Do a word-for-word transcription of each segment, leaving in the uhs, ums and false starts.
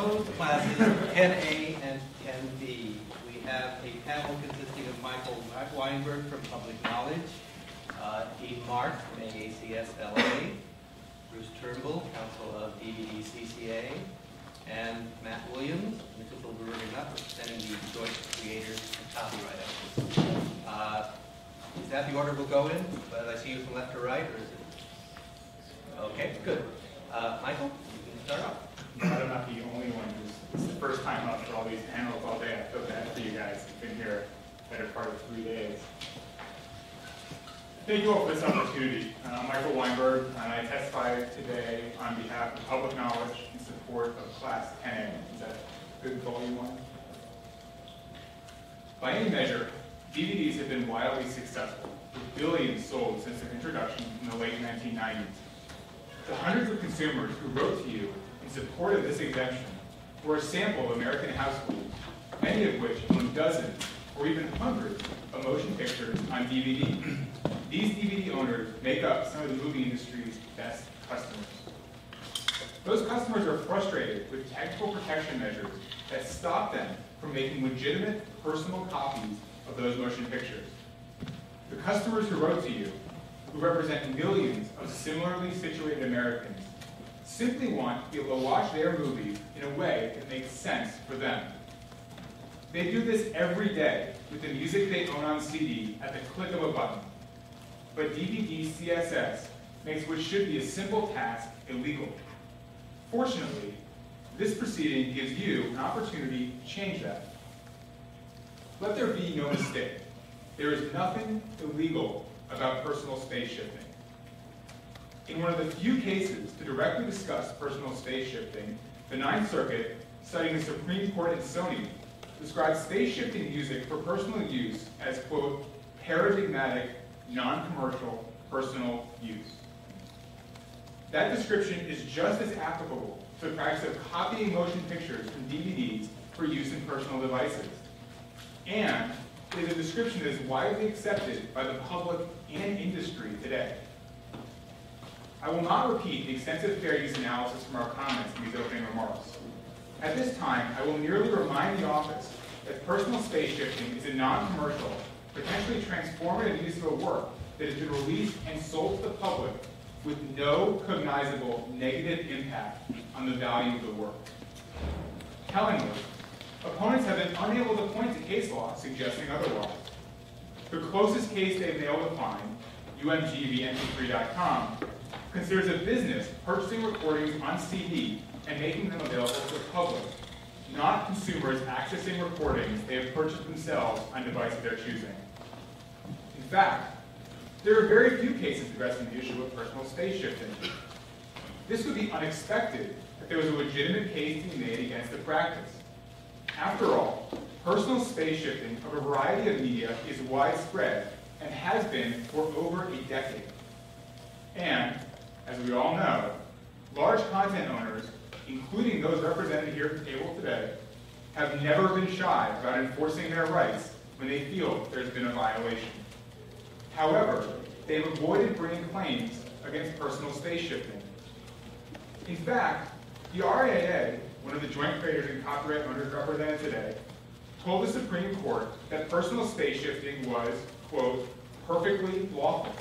proposed classes ten A and ten B. We have a panel consisting of Michael Weinberg from Public Knowledge, uh, Dean Mark from A A C S L A, Bruce Turnbull, counsel of D V D C C A, and Matt Williams, Mitchell Bilberg, and not representing the joint creators and copyright owners. Uh, Is that the order we'll go in? Whether I see you from left to right, or is it? Okay, good. Uh, Michael, you can start off. But I'm not the only one. This is the first time up for all these panels all day. I feel bad for you guys. You've been here a better part of three days. Thank you all for this opportunity. I'm Michael Weinberg, and I testify today on behalf of Public Knowledge in support of Class ten. Is that good volume one? By any measure, D V Ds have been wildly successful, with billions sold since their introduction in the late nineteen nineties. The hundreds of consumers who wrote to you in support of this exemption were a sample of American households, many of which own dozens or even hundreds of motion pictures on D V D. These D V D owners make up some of the movie industry's best customers. Those customers are frustrated with technical protection measures that stop them from making legitimate personal copies of those motion pictures. The customers who wrote to you, who represent millions of similarly situated Americans, simply want to be able to watch their movies in a way that makes sense for them. They do this every day with the music they own on C D at the click of a button. But D V D C S S makes what should be a simple task illegal. Fortunately, this proceeding gives you an opportunity to change that. Let there be no mistake. There is nothing illegal about personal space shifting. In one of the few cases to directly discuss personal space shifting, the Ninth Circuit, citing the Supreme Court and Sony, described space shifting music for personal use as, quote, paradigmatic, non-commercial, personal use. That description is just as applicable to the practice of copying motion pictures from D V Ds for use in personal devices. And it is a description that is widely accepted by the public and industry today. I will not repeat the extensive fair use analysis from our comments in these opening remarks. At this time, I will merely remind the office that personal space shifting is a non-commercial, potentially transformative use of a work that has been released and sold to the public with no cognizable negative impact on the value of the work. Tellingly, opponents have been unable to point to case law suggesting otherwise. The closest case they've been able to find, U M G v. M P three dot com, considers a business purchasing recordings on C D and making them available to the public, not consumers accessing recordings they have purchased themselves on devices they're choosing. In fact, there are very few cases addressing the issue of personal space shifting. This would be unexpected if there was a legitimate case to be made against the practice. After all, personal space shifting of a variety of media is widespread and has been for over a decade. And, as we all know, large content owners, including those represented here at the table today, have never been shy about enforcing their rights when they feel there's been a violation. However, they've avoided bringing claims against personal space shifting. In fact, the R I A A, one of the joint creators and copyright owners represented today, told the Supreme Court that personal space shifting was, quote, perfectly lawful.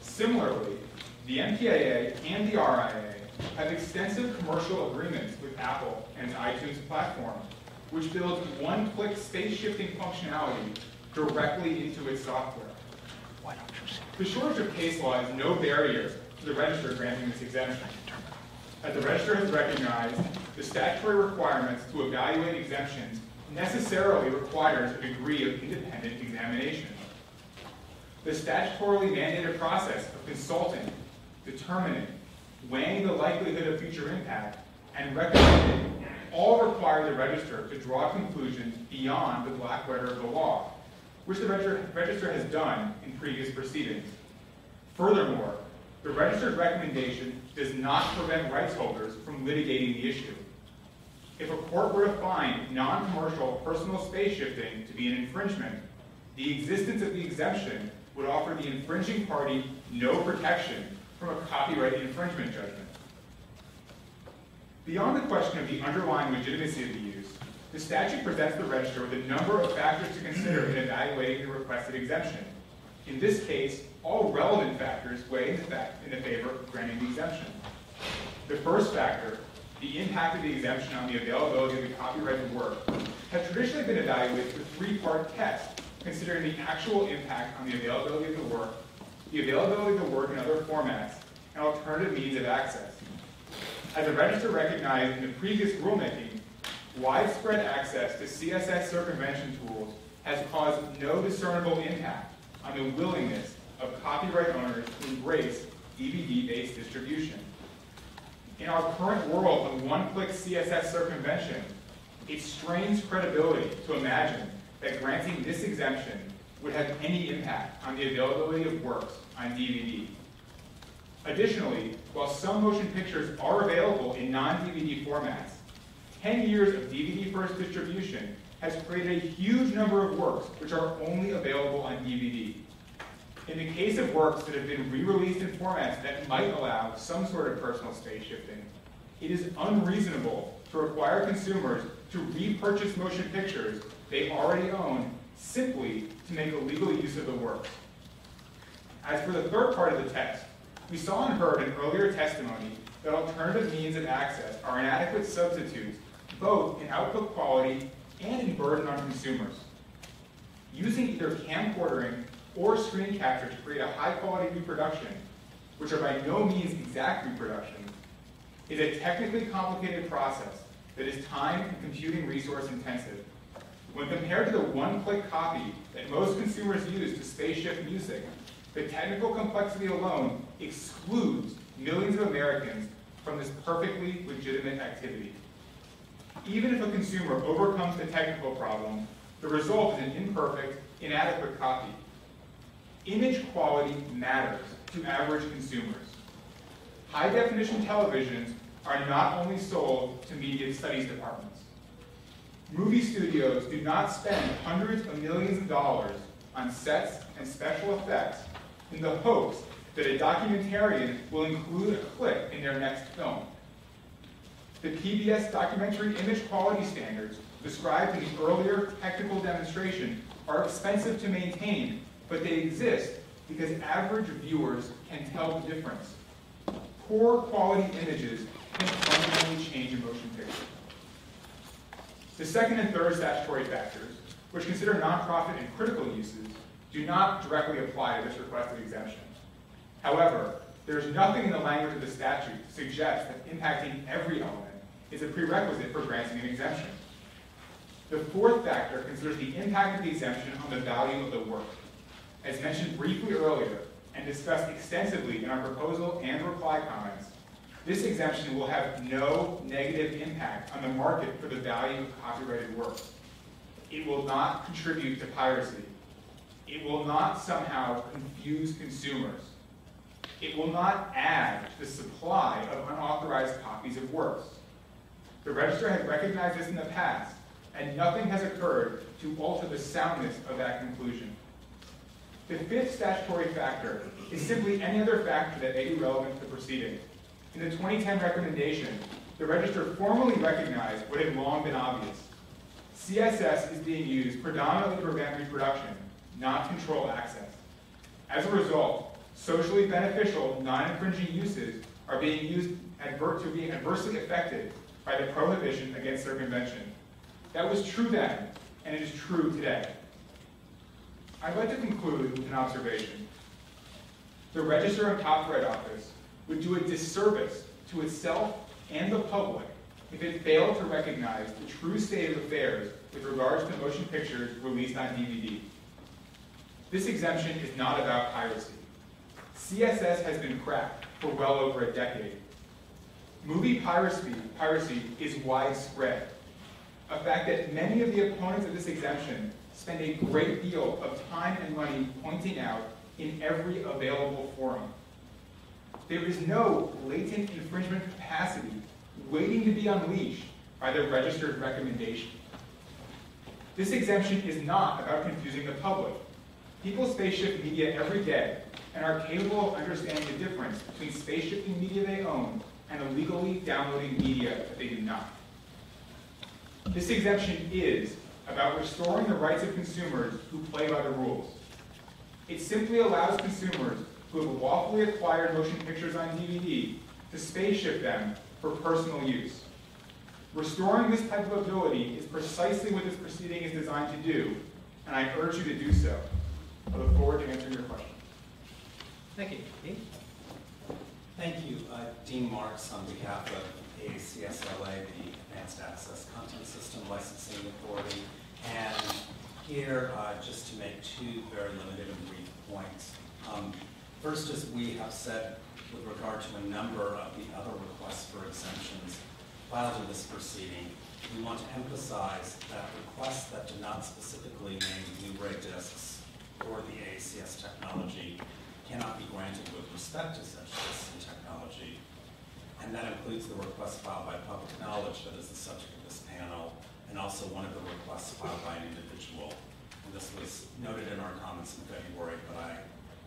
Similarly, the M P A A and the R I A A have extensive commercial agreements with Apple and its iTunes platform, which builds one-click space shifting functionality directly into its software. Why don't you say that? The shortage of case law is no barrier to the register granting this exemption. As the register has recognized, the statutory requirements to evaluate exemptions necessarily requires a degree of independent examination. The statutorily mandated process of consulting, determining, weighing the likelihood of future impact, and recommending all require the register to draw conclusions beyond the black letter of the law, which the register has done in previous proceedings. Furthermore, the registered recommendation does not prevent rights holders from litigating the issue. If a court were to find non-commercial personal space shifting to be an infringement, the existence of the exemption would offer the infringing party no protection from a copyright infringement judgment. Beyond the question of the underlying legitimacy of the use, the statute presents the register with a number of factors to consider in evaluating the requested exemption. In this case, all relevant factors weigh in the, fact in the favor of granting the exemption. The first factor, the impact of the exemption on the availability of the copyrighted work, has traditionally been evaluated with a three-part test, considering the actual impact on the availability of the work, the availability of the work in other formats, and alternative means of access. As the register recognized in the previous rulemaking, widespread access to C S S circumvention tools has caused no discernible impact on the willingness of copyright owners to embrace D V D-based distribution. In our current world of one-click C S S circumvention, it strains credibility to imagine that granting this exemption would have any impact on the availability of works on D V D. Additionally, while some motion pictures are available in non-D V D formats, ten years of D V D-first distribution has created a huge number of works which are only available on D V D. In the case of works that have been re-released in formats that might allow some sort of personal space shifting, it is unreasonable to require consumers to repurchase motion pictures they already own simply to make illegal use of the works. As for the third part of the test, we saw and heard in earlier testimony that alternative means of access are inadequate substitutes, both in output quality and in burden on consumers. Using either camcordering or screen capture to create a high-quality reproduction, which are by no means exact reproductions, is a technically complicated process that is time and computing resource intensive. When compared to the one-click copy that most consumers use to space shift music, the technical complexity alone excludes millions of Americans from this perfectly legitimate activity. Even if a consumer overcomes the technical problem, the result is an imperfect, inadequate copy. Image quality matters to average consumers. High-definition televisions are not only sold to media studies departments. Movie studios do not spend hundreds of millions of dollars on sets and special effects in the hopes that a documentarian will include a clip in their next film. The P B S documentary image quality standards described in the earlier technical demonstration are expensive to maintain, but they exist because average viewers can tell the difference. Poor quality images can fundamentally change a motion picture. The second and third statutory factors, which consider nonprofit and critical uses, do not directly apply to this requested exemption. However, there is nothing in the language of the statute to suggest that impacting every element is a prerequisite for granting an exemption. The fourth factor considers the impact of the exemption on the value of the work. As mentioned briefly earlier and discussed extensively in our proposal and reply comments, this exemption will have no negative impact on the market for the value of copyrighted work. It will not contribute to piracy. It will not somehow confuse consumers. It will not add to the supply of unauthorized copies of works. The register has recognized this in the past, and nothing has occurred to alter the soundness of that conclusion. The fifth statutory factor is simply any other factor that may be relevant to the proceeding. In the twenty ten recommendation, the register formally recognized what had long been obvious. C S S is being used predominantly to prevent reproduction, not control access. As a result, socially beneficial, non-infringing uses are being used adver to be adversely affected by the prohibition against circumvention. That was true then, and it is true today. I'd like to conclude with an observation. The Register and Copyright Office would do a disservice to itself and the public if it failed to recognize the true state of affairs with regards to motion pictures released on D V D. This exemption is not about piracy. C S S has been cracked for well over a decade. Movie piracy, piracy is widespread, a fact that many of the opponents of this exemption spend a great deal of time and money pointing out in every available forum. There is no latent infringement capacity waiting to be unleashed by the registered recommendation. This exemption is not about confusing the public. People space-shift media every day and are capable of understanding the difference between space-shifting media they own and illegally downloading media that they do not. This exemption is about restoring the rights of consumers who play by the rules. It simply allows consumers who have lawfully acquired motion pictures on D V D to spaceship them for personal use. Restoring this type of ability is precisely what this proceeding is designed to do, and I urge you to do so. I look forward to answering your questions. Thank you. Dean? Thank you. Uh, Dean Mark on behalf of A A C S L A, the Advanced Access Content System Licensing Authority. And here, uh, just to make two very limited and brief points. Um, first, as we have said with regard to a number of the other requests for exemptions filed in this proceeding, we want to emphasize that requests that do not specifically name Blu-ray discs or the A A C S technology cannot be granted with respect to such discs and technology. And that includes the request filed by Public Knowledge that is the subject of this panel, and also one of the requests filed by an individual. And this was noted in our comments in February, but I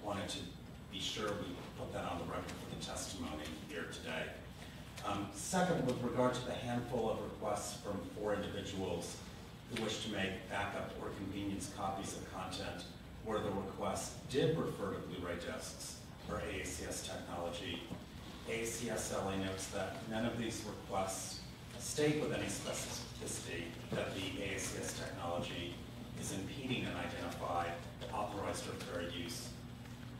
wanted to be sure we put that on the record for the testimony here today. Um, second, with regard to the handful of requests from four individuals who wish to make backup or convenience copies of content where the request did refer to Blu-ray discs or A A C S technology, A A C S L A notes that none of these requests state with any specificity that the A A C S technology is impeding an identified, authorized, or fair use.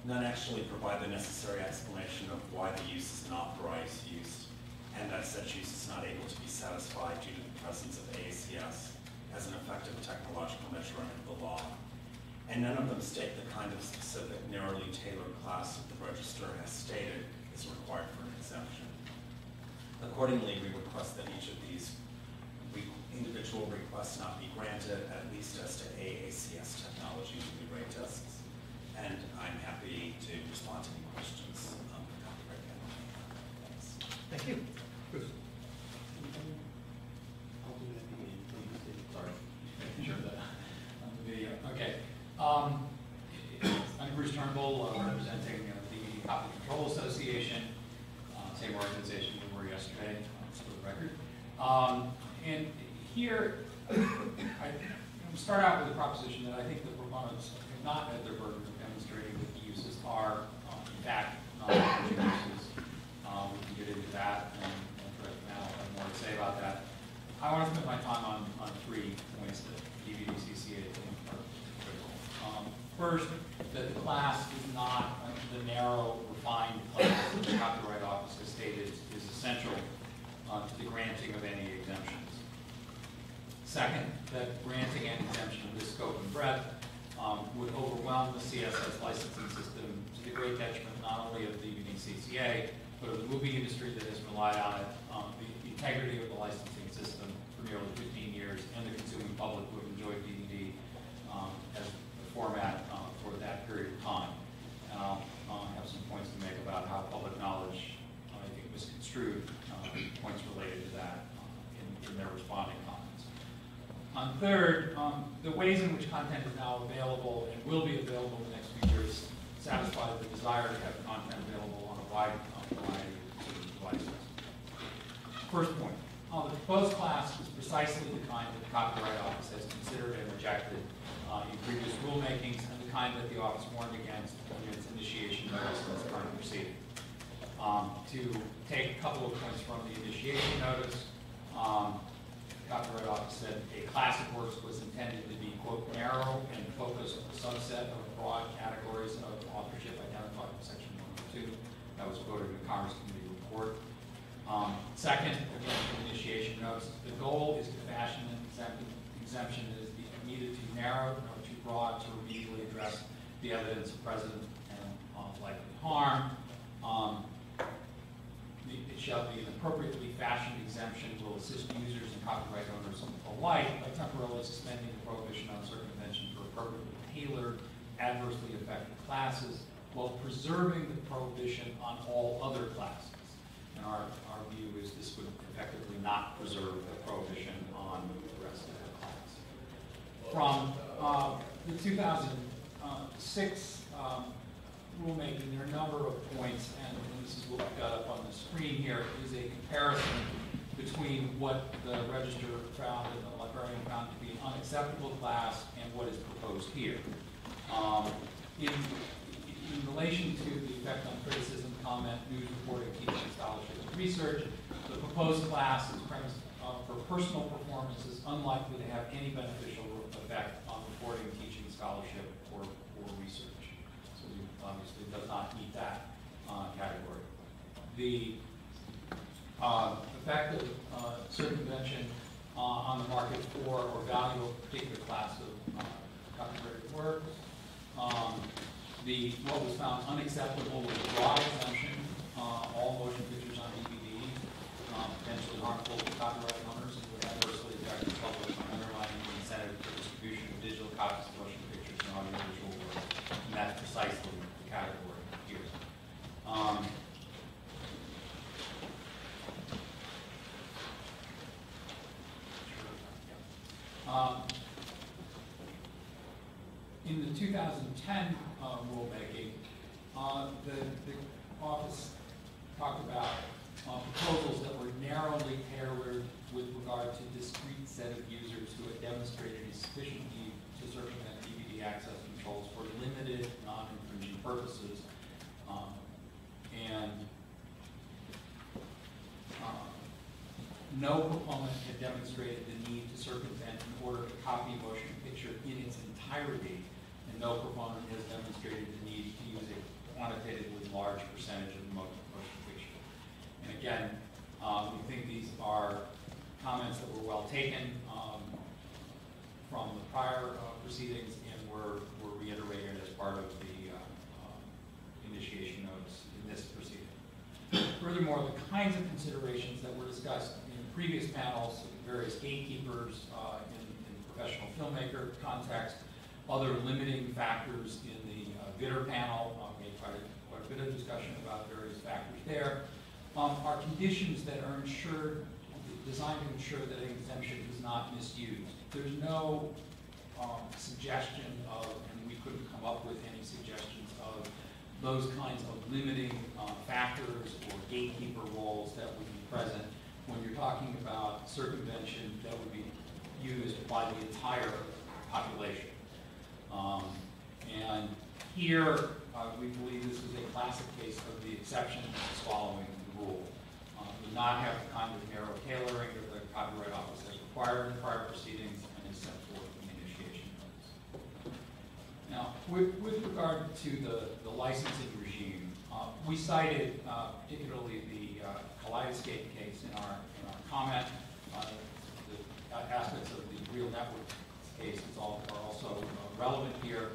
None actually provide the necessary explanation of why the use is an authorized use, and that such use is not able to be satisfied due to the presence of A A C S as an effective technological measure under the law. And none of them state the kind of specific, narrowly tailored class that the register has stated is required for an exemption. Accordingly, we request that each of these re individual requests not be granted, at least as to A A C S technology and Blu-ray discs. And I'm happy to respond to any questions. Um, Thanks. Thank you. Bruce. I'll do that again. Sorry. Sure. On the video. Okay. Um, I'm Bruce Turnbull, uh, representing uh, the Copy Control Association, uh, same organization we were yesterday, uh, for the record. Um, and here, I start out with a proposition that I think the proponents have not had their burden of demonstrating that the uses are, uh, in fact, not uses. Um, we can get into that, and I'll have more to say about that. I want to spend my time on, on three points that D V D C C A are critical. Um, first, that the class is not uh, the narrow, refined class that the Copyright Office has stated is essential uh, to the granting of any exemptions. Second, that granting an exemption of this scope and breadth um, would overwhelm the C S S licensing system to the great detriment not only of the D V D C C A, but of the movie industry that has relied on it, um, the, the integrity of the licensing system for nearly fifteen years, and the consuming public who have enjoyed D V D um, as a format um, for that period of time. And I'll uh, have some points to make about how Public Knowledge, uh, I think, misconstrued uh, points related to that uh, in, in their responding comments. Um, third, um, the ways in which content is now available and will be available in the next few years satisfy the desire to have content available on a wide variety of devices. First point, uh, the proposed class is precisely the kind that the Copyright Office has considered and rejected Uh, in previous rulemakings, and the kind that the office warned against in its initiation notice of this current proceeding. Um, to take a couple of points from the initiation notice, um, the Copyright Office said a class of works was intended to be, quote, narrow and focused on a subset of broad categories of authorship identified in section one oh two. That was quoted in the Commerce Committee report. Um, second, again, the initiation notice, the goal is to fashion an exemption that is neither too narrow nor too broad to immediately address the evidence of present and uh, likely harm. Um, the, it shall be an appropriately fashioned exemption will assist users and copyright owners alike by temporarily suspending the prohibition on circumvention for appropriately tailored, adversely affected classes while preserving the prohibition on all other classes. And our, our view is this would effectively not preserve the prohibition on the rest of the class. From uh, the two thousand six um, rulemaking, there are a number of points, and, and this is what we got up on the screen here is a comparison between what the registrar found and the librarian found to be an unacceptable class and what is proposed here. Um, in, in relation to the effect on criticism, comment, news reporting, teaching, scholarship, and research, the proposed class is premised uh, for personal performance is unlikely to have any beneficial effect on reporting, teaching, scholarship, or, or research. So it obviously does not meet that uh, category. The Uh, the fact of uh, circumvention uh, on the market for or value of a particular class of uh, copyrighted works. Um, the, what was found unacceptable was a broad exemption, uh, all motion pictures on D V D, um, potentially harmful to copyright owners and would adversely affect the public by undermining the incentive for distribution of digital copies of motion pictures and audiovisual works. And that's precisely the category here. Um, Um, in the two thousand ten uh, rulemaking, uh, the, the office talked about uh, proposals that were narrowly tailored with regard to discrete set of users who had demonstrated a sufficient need to circumvent D V D access controls for limited, non-infringing purposes. Um, and uh, no proponent had demonstrated the need to circumvent in order to copy a motion picture in its entirety, and no proponent has demonstrated the need to use a quantitatively large percentage of the motion picture. And again, um, we think these are comments that were well taken um, from the prior uh, proceedings and were, were reiterated as part of the uh, uh, initiation notice in this proceeding. Furthermore, the kinds of considerations that were discussed previous panels, various gatekeepers uh, in, in professional filmmaker context, other limiting factors in the uh, bidder panel, um, we had quite a, quite a bit of discussion about various factors there, um, are conditions that are ensured, designed to ensure that an exemption is not misused. There's no um, suggestion of, and we couldn't come up with any suggestions of, those kinds of limiting uh, factors or gatekeeper roles that would be present when you're talking about circumvention that would be used by the entire population. Um, and here, uh, we believe this is a classic case of the exception following the rule. Uh, we do not have the kind of narrow tailoring that the Copyright Office has required in prior proceedings and is set forth in the initiation notice. Now, with, with regard to the, the licensing regime, Uh, we cited uh, particularly the uh, Kaleidescape case in our, in our comment. Uh, the aspects of the RealNetworks case is all, are also uh, relevant here.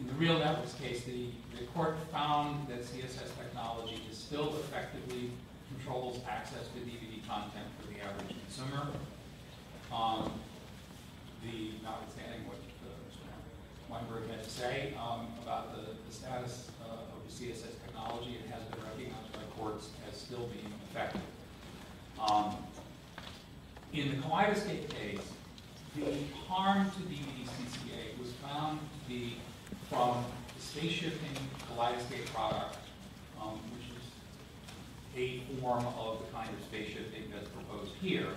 In the RealNetworks case, the, the court found that C S S technology is still effectively controls access to D V D content for the average consumer. Um, the notwithstanding what uh, Weinberg had to say um, about the, the status uh, of the C S S technology, it has been recognized by courts as still being effective. Um, in the Kaleidescape case, the harm to D V D C C A was found to be from the space shifting Kaleidescape product, um, which is a form of the kind of space shifting that's proposed here.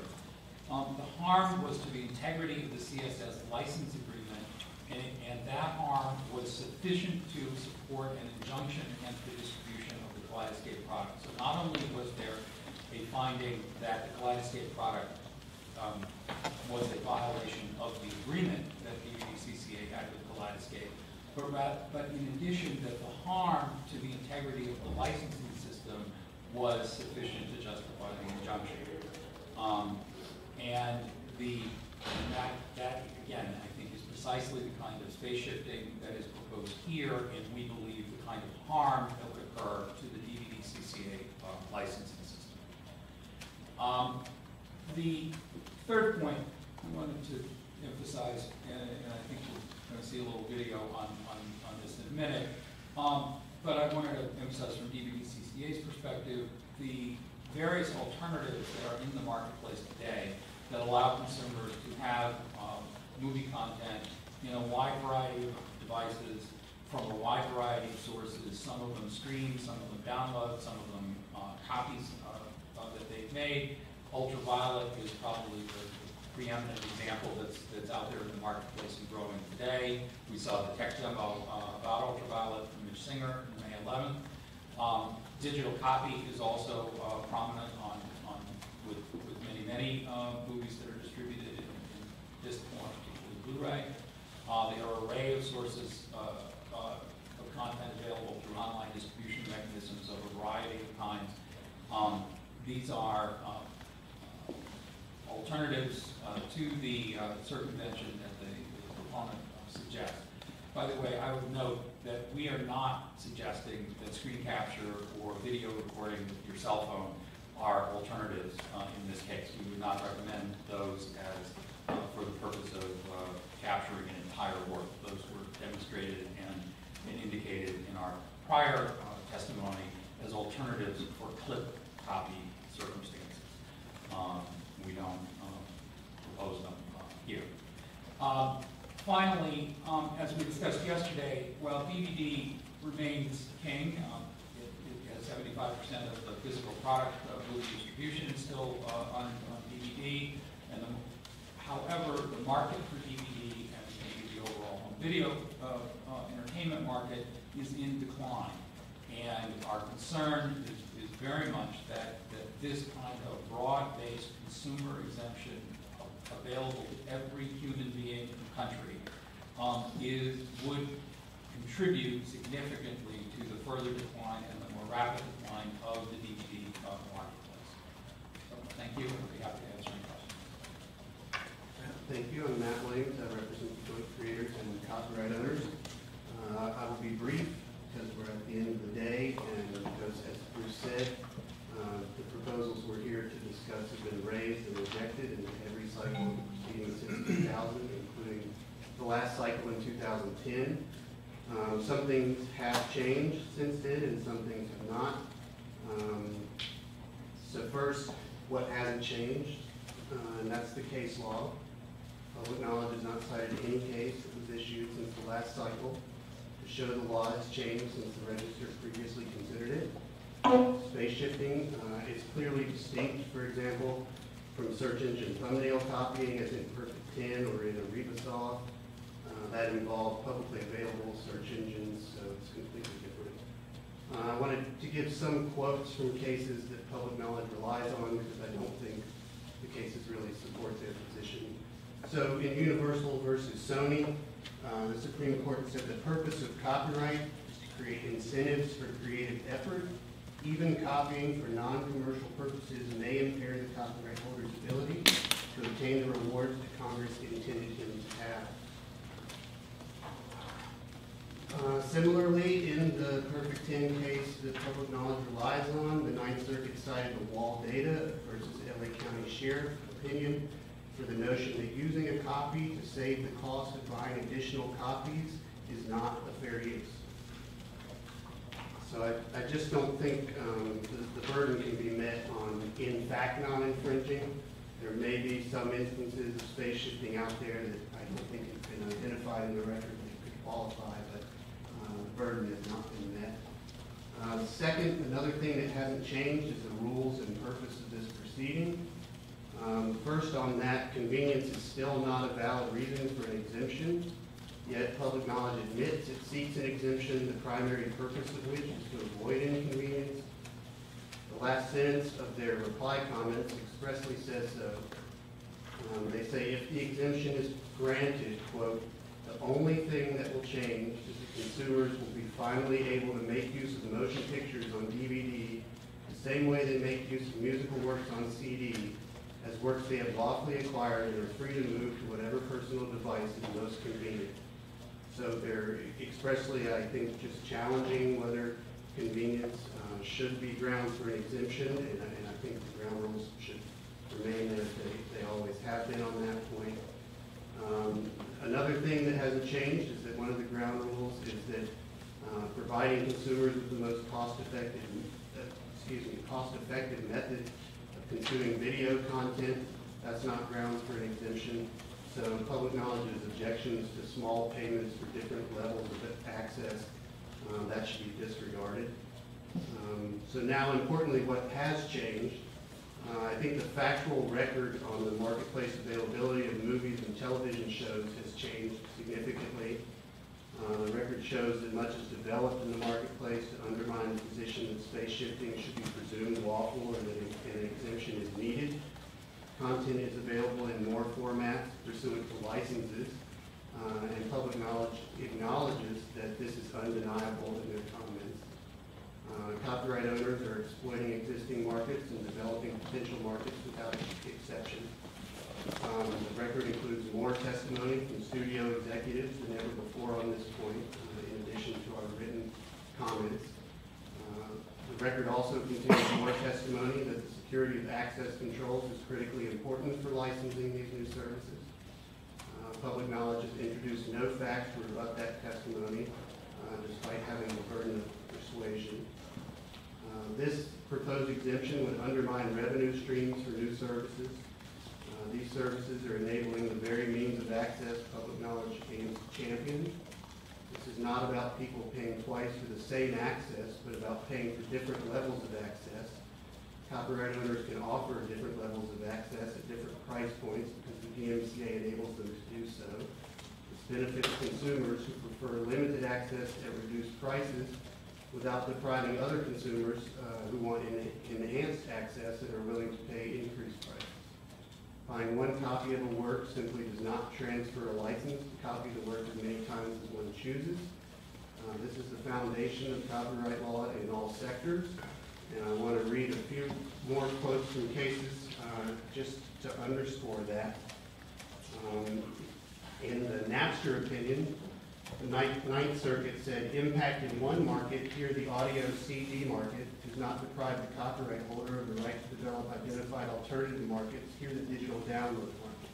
Um, the harm was to the integrity of the C S S license agreement. And, and that harm was sufficient to support an injunction against the distribution of the Kaleidescape product. So not only was there a finding that the Kaleidescape product um, was a violation of the agreement that the D V D C C A had with Kaleidescape, but, rather, but in addition that the harm to the integrity of the licensing system was sufficient to justify the injunction. Um, and the, and that, that, again, I think is precisely the kind of space shifting that is proposed here, and we believe the kind of harm that would occur to the D V D C C A uh, licensing system. Um, the third point I wanted to emphasize, and, and I think we're going to see a little video on, on, on this in a minute, um, but I wanted to emphasize from D V D C C A's perspective the various alternatives that are in the marketplace today that allow consumers to have um, movie content in a wide variety of devices from a wide variety of sources. Some of them stream, some of them download, some of them uh, copies uh, made. Ultraviolet is probably the preeminent example that's, that's out there in the marketplace and growing today. We saw the tech demo uh, about Ultraviolet from Mitch Singer on May eleventh. Um, digital copy is also uh, prominent on, on with, with many, many uh, movies that are distributed in, in this form, particularly Blu-ray. Uh, there are an array of sources uh, uh, of content available through online distribution mechanisms of a variety of kinds. Um, these are uh, alternatives uh, to the uh, circumvention that the, the proponent uh, suggests. By the way, I would note that we are not suggesting that screen capture or video recording with your cell phone are alternatives uh, in this case. We would not recommend those as uh, for the purpose of uh, capturing an entire work. Those were demonstrated and, and indicated in our prior uh, testimony as alternatives for clip copy circumstances. Um, we don't um, propose them uh, here. Uh, Finally, um, as we discussed yesterday, while D V D remains king, um, it, it has seventy-five percent of the physical product of movie distribution is still uh, on, on D V D. And the, however, the market for D V D and maybe the overall home video uh, uh, entertainment market is in decline. And our concern is, is very much that, that this kind of broad-based consumer exemption available to every human being in the country um, is, would contribute significantly to the further decline and the more rapid decline of the D V D uh, marketplace. So thank you, and I'll be happy to answer any questions. Thank you. I'm Matt Williams. I represent the joint creators and copyright owners. Uh, I will be brief because we're at the end of the day, and because, as Bruce said, Uh, the proposals we're here to discuss have been raised and rejected in every cycle of proceedings since two thousand, including the last cycle in two thousand ten. Um, some things have changed since then, and some things have not. Um, so first, what hasn't changed, uh, and that's the case law. Public knowledge is not cited in any case that was issued since the last cycle to show the law has changed since the register previously considered it. Space shifting uh, is clearly distinct, for example, from search engine thumbnail copying as in Perfect ten or in a Rebisoft. Uh, that involved publicly available search engines, so it's completely different. Uh, I wanted to give some quotes from cases that public knowledge relies on because I don't think the cases really support their position. So in Universal versus Sony, uh, the Supreme Court said the purpose of copyright is to create incentives for creative effort. Even copying for non-commercial purposes may impair the copyright holder's ability to obtain the rewards that Congress intended him to have. Uh, similarly, in the Perfect ten case that public knowledge relies on, the Ninth Circuit cited the Wall Data versus L A County Sheriff opinion for the notion that using a copy to save the cost of buying additional copies is not a fair use. So I, I just don't think um, the, the burden can be met on, in fact, non-infringing. There may be some instances of space shifting out there that I don't think has been identified in the record that could qualify, but uh, the burden has not been met. Uh, second, another thing that hasn't changed is the rules and purpose of this proceeding. Um, first on that, convenience is still not a valid reason for an exemption. Yet public knowledge admits it seeks an exemption, the primary purpose of which is to avoid inconvenience. The last sentence of their reply comments expressly says so. Um, they say if the exemption is granted, quote, the only thing that will change is that consumers will be finally able to make use of the motion pictures on D V D the same way they make use of musical works on C D, as works they have lawfully acquired and are free to move to whatever personal device is most convenient. So they're expressly, I think, just challenging whether convenience uh, should be grounds for an exemption, and, and I think the ground rules should remain there as they, they always have been on that point. Um, another thing that hasn't changed is that one of the ground rules is that uh, providing consumers with the most cost-effective, uh, excuse me, cost-effective method of consuming video content, that's not grounds for an exemption. So public knowledge's objections to small payments for different levels of access, um, that should be disregarded. Um, so now, importantly, what has changed, uh, I think the factual record on the marketplace availability of movies and television shows has changed significantly. Uh, the record shows that much is developed in the marketplace to undermine the position that space shifting should be presumed lawful and that an exemption is needed. Content is available in more formats pursuant to licenses, uh, and Public Knowledge acknowledges that this is undeniable in their comments. Uh, copyright owners are exploiting existing markets and developing potential markets without exception. Um, the record includes more testimony from studio executives than ever before on this point, uh, in addition to our written comments. Uh, the record also contains more testimony that the security of access controls is critically important for licensing these new services. Uh, Public Knowledge has introduced no facts to rebut that testimony, uh, despite having the burden of persuasion. Uh, this proposed exemption would undermine revenue streams for new services. Uh, these services are enabling the very means of access Public Knowledge aims to champion. This is not about people paying twice for the same access, but about paying for different levels of access. Copyright owners can offer different levels of access at different price points because the D M C A enables them to do so. This benefits consumers who prefer limited access at reduced prices without depriving other consumers uh, who want en enhanced access and are willing to pay increased prices. Buying one copy of a work simply does not transfer a license to copy the work as many times as one chooses. Uh, this is the foundation of copyright law in all sectors. And I want to read a few more quotes from cases uh, just to underscore that. Um, in the Napster opinion, the Ninth, Ninth Circuit said, impact in one market, here the audio C D market, does not deprive the copyright holder of the right to develop identified alternative markets, here the digital download market.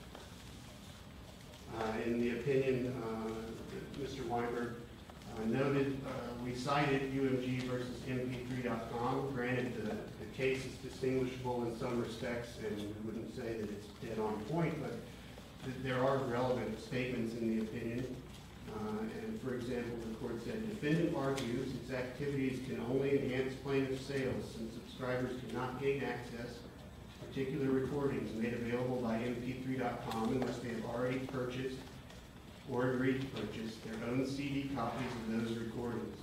Uh, in the opinion, uh, Mister Weinberg uh, noted, uh, we cited U M G versus M P three dot com. Granted, the, the case is distinguishable in some respects, and we wouldn't say that it's dead on point, but th there are relevant statements in the opinion. Uh, and for example, the court said, defendant argues its activities can only enhance plaintiff's sales since subscribers cannot gain access to particular recordings made available by M P three dot com unless they have already purchased or agreed to purchase their own C D copies of those recordings.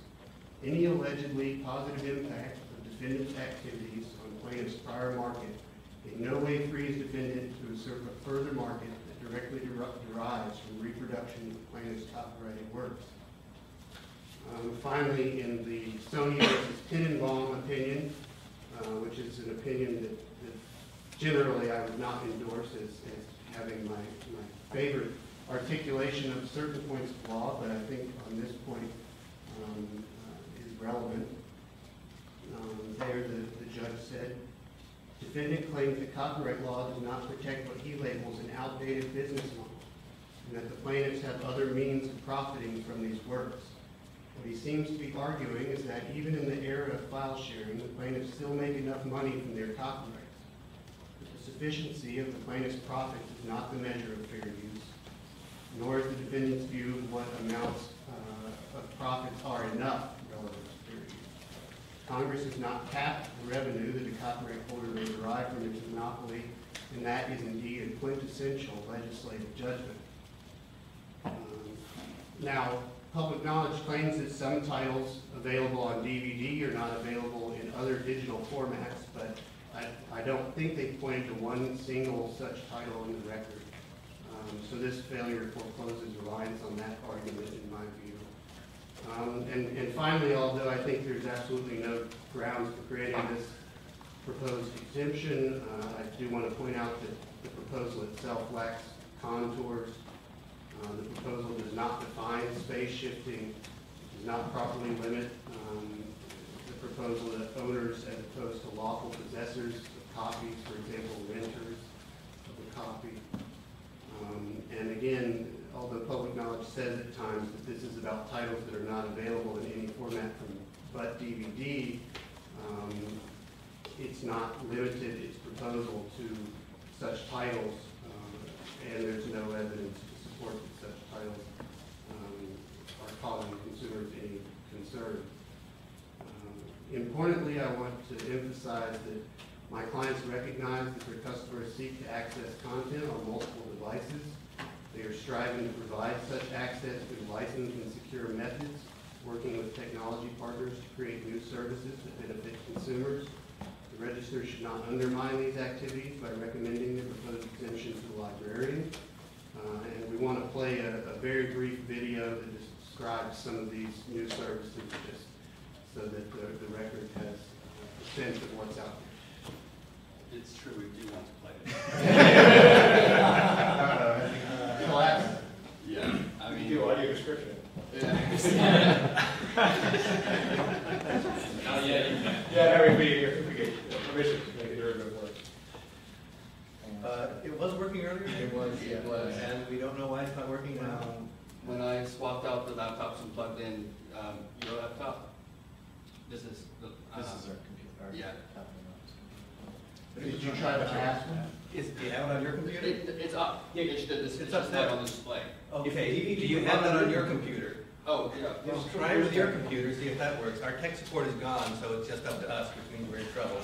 Any allegedly positive impact of defendant's activities on plaintiff's prior market in no way frees defendant to assert a further market directly derives from reproduction of plaintiff's copyrighted works. Um, finally, in the Sony versus Tenenbaum opinion, uh, which is an opinion that, that generally I would not endorse as, as having my, my favorite articulation of certain points of law, but I think on this point um, uh, is relevant. Um, there the, the judge said, defendant claims that copyright law does not protect what he labels an outdated business model, and that the plaintiffs have other means of profiting from these works. What he seems to be arguing is that even in the era of file sharing, the plaintiffs still make enough money from their copyrights. But the sufficiency of the plaintiff's profits is not the measure of fair use, nor is the defendant's view of what amounts uh, of profits are enough relevant. Congress has not capped the revenue that a copyright holder may derive from its monopoly, and that is indeed a quintessential legislative judgment. Um, now, Public Knowledge claims that some titles available on D V D are not available in other digital formats, but I, I don't think they pointed to one single such title in the record. Um, so this failure forecloses reliance on that argument, in my view. Um, and, and finally, although I think there's absolutely no grounds for creating this proposed exemption, uh, I do want to point out that the proposal itself lacks contours. Uh, the proposal does not define space shifting, does not properly limit um, the proposal to owners as opposed to lawful possessors of copies, for example, renters of a copy. Um, and again, although Public Knowledge says at times that this is about titles that are not available in any format from but D V D, um, it's not limited its proposal to such titles, uh, and there's no evidence to support that such titles um, are causing consumers any concern. Um, importantly, I want to emphasize that My clients recognize that their customers seek to access content on multiple devices. They are striving to provide such access through licensed and secure methods, working with technology partners to create new services that benefit consumers. The Register should not undermine these activities by recommending the proposed exemption to the librarian. Uh, and we want to play a, a very brief video that just describes some of these new services, just so that the, the record has a sense of what's out there. It's true, we do want to play it. uh, Collapse. Yeah, I mean, do audio description. Yeah. Not yet. Yeah, no, we, we, we get permission to make it a bit work. Uh, it was working earlier. It was, yeah, it was, and we don't know why it's not working now. Um, when I swapped out the laptops and plugged in um, your laptop, this is the. Uh, this is our computer. Yeah. But did you try the last one? Is it yeah, on your computer? It, it's up. Yeah, it's, it's, it's, it's up there on the display. Okay. If, do you have that on your computer? Oh, yeah. Well, well, try it with your computer, see if that works. Our tech support is gone, so it's just up to us, which means we're in trouble.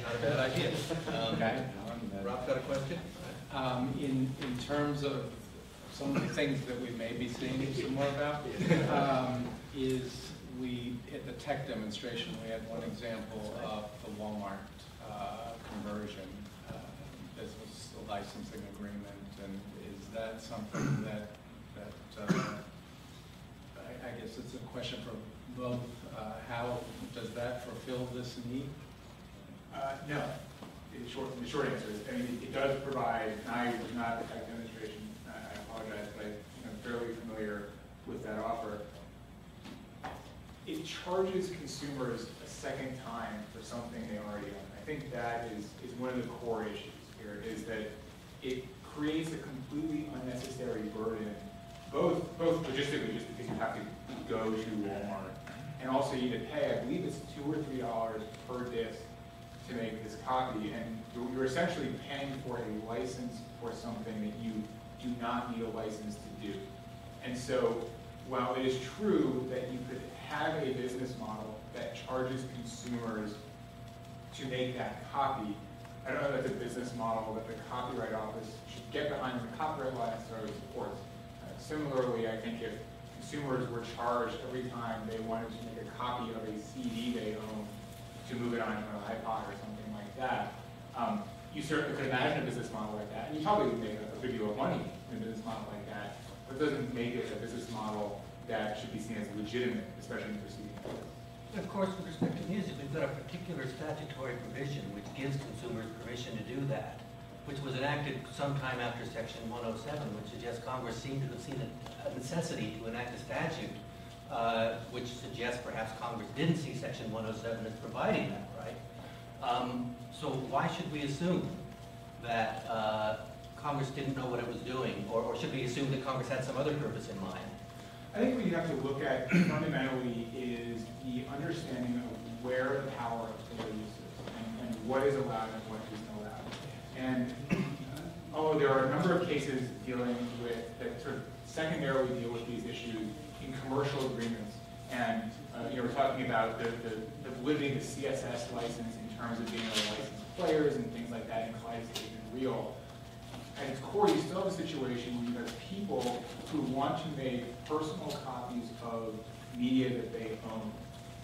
Not a bad idea. Um, okay. Rob got a question? Um, in, in terms of some of the things that we may be seeing some more about, um, is we, at the tech demonstration, we had one example of the Walmart uh, conversion. Uh, this was a licensing agreement, and is that something that, that uh, I, I guess it's a question for both, uh, how does that fulfill this need? Uh, no. The short, the short answer is, I mean, it, it does provide, and I was not at that demonstration, I, I apologize, but I'm fairly familiar with that offer. It charges consumers a second time for something they already own. I think that is, is one of the core issues here, is that it creates a completely unnecessary burden, both, both logistically, just because you have to go to Walmart, and also you need to pay, I believe it's two or three dollars per disc to make this copy, and you're essentially paying for a license for something that you do not need a license to do. And so, while it is true that you could have a business model that charges consumers to make that copy, I don't know that the business model that the Copyright Office should get behind the copyright law necessarily supports. Uh, similarly, I think if consumers were charged every time they wanted to make a copy of a C D they own, to move it onto an iPod or something like that. Um, you certainly could imagine a business model like that, and you probably would make a good deal of money in a business model like that, but it doesn't make it a business model that should be seen as legitimate, especially in proceedings. Of course, with respect to music, we've got a particular statutory provision which gives consumers permission to do that, which was enacted sometime after Section one oh seven, which suggests Congress seemed to have seen a necessity to enact a statute Uh, which suggests perhaps Congress didn't see Section one oh seven as providing that, right? Um, so why should we assume that uh, Congress didn't know what it was doing, or, or should we assume that Congress had some other purpose in mind? I think what you have to look at fundamentally is the understanding of where the power of the use is, and, and what is allowed and what isn't allowed. And oh, there are a number of cases dealing with, that sort of secondarily deal with these issues in commercial agreements, and uh, you know, we're talking about the, the, the validity of the C S S license in terms of being able to license players and things like that in Kaleidescape and Real. At its core, you still have a situation where you have people who want to make personal copies of media that they own,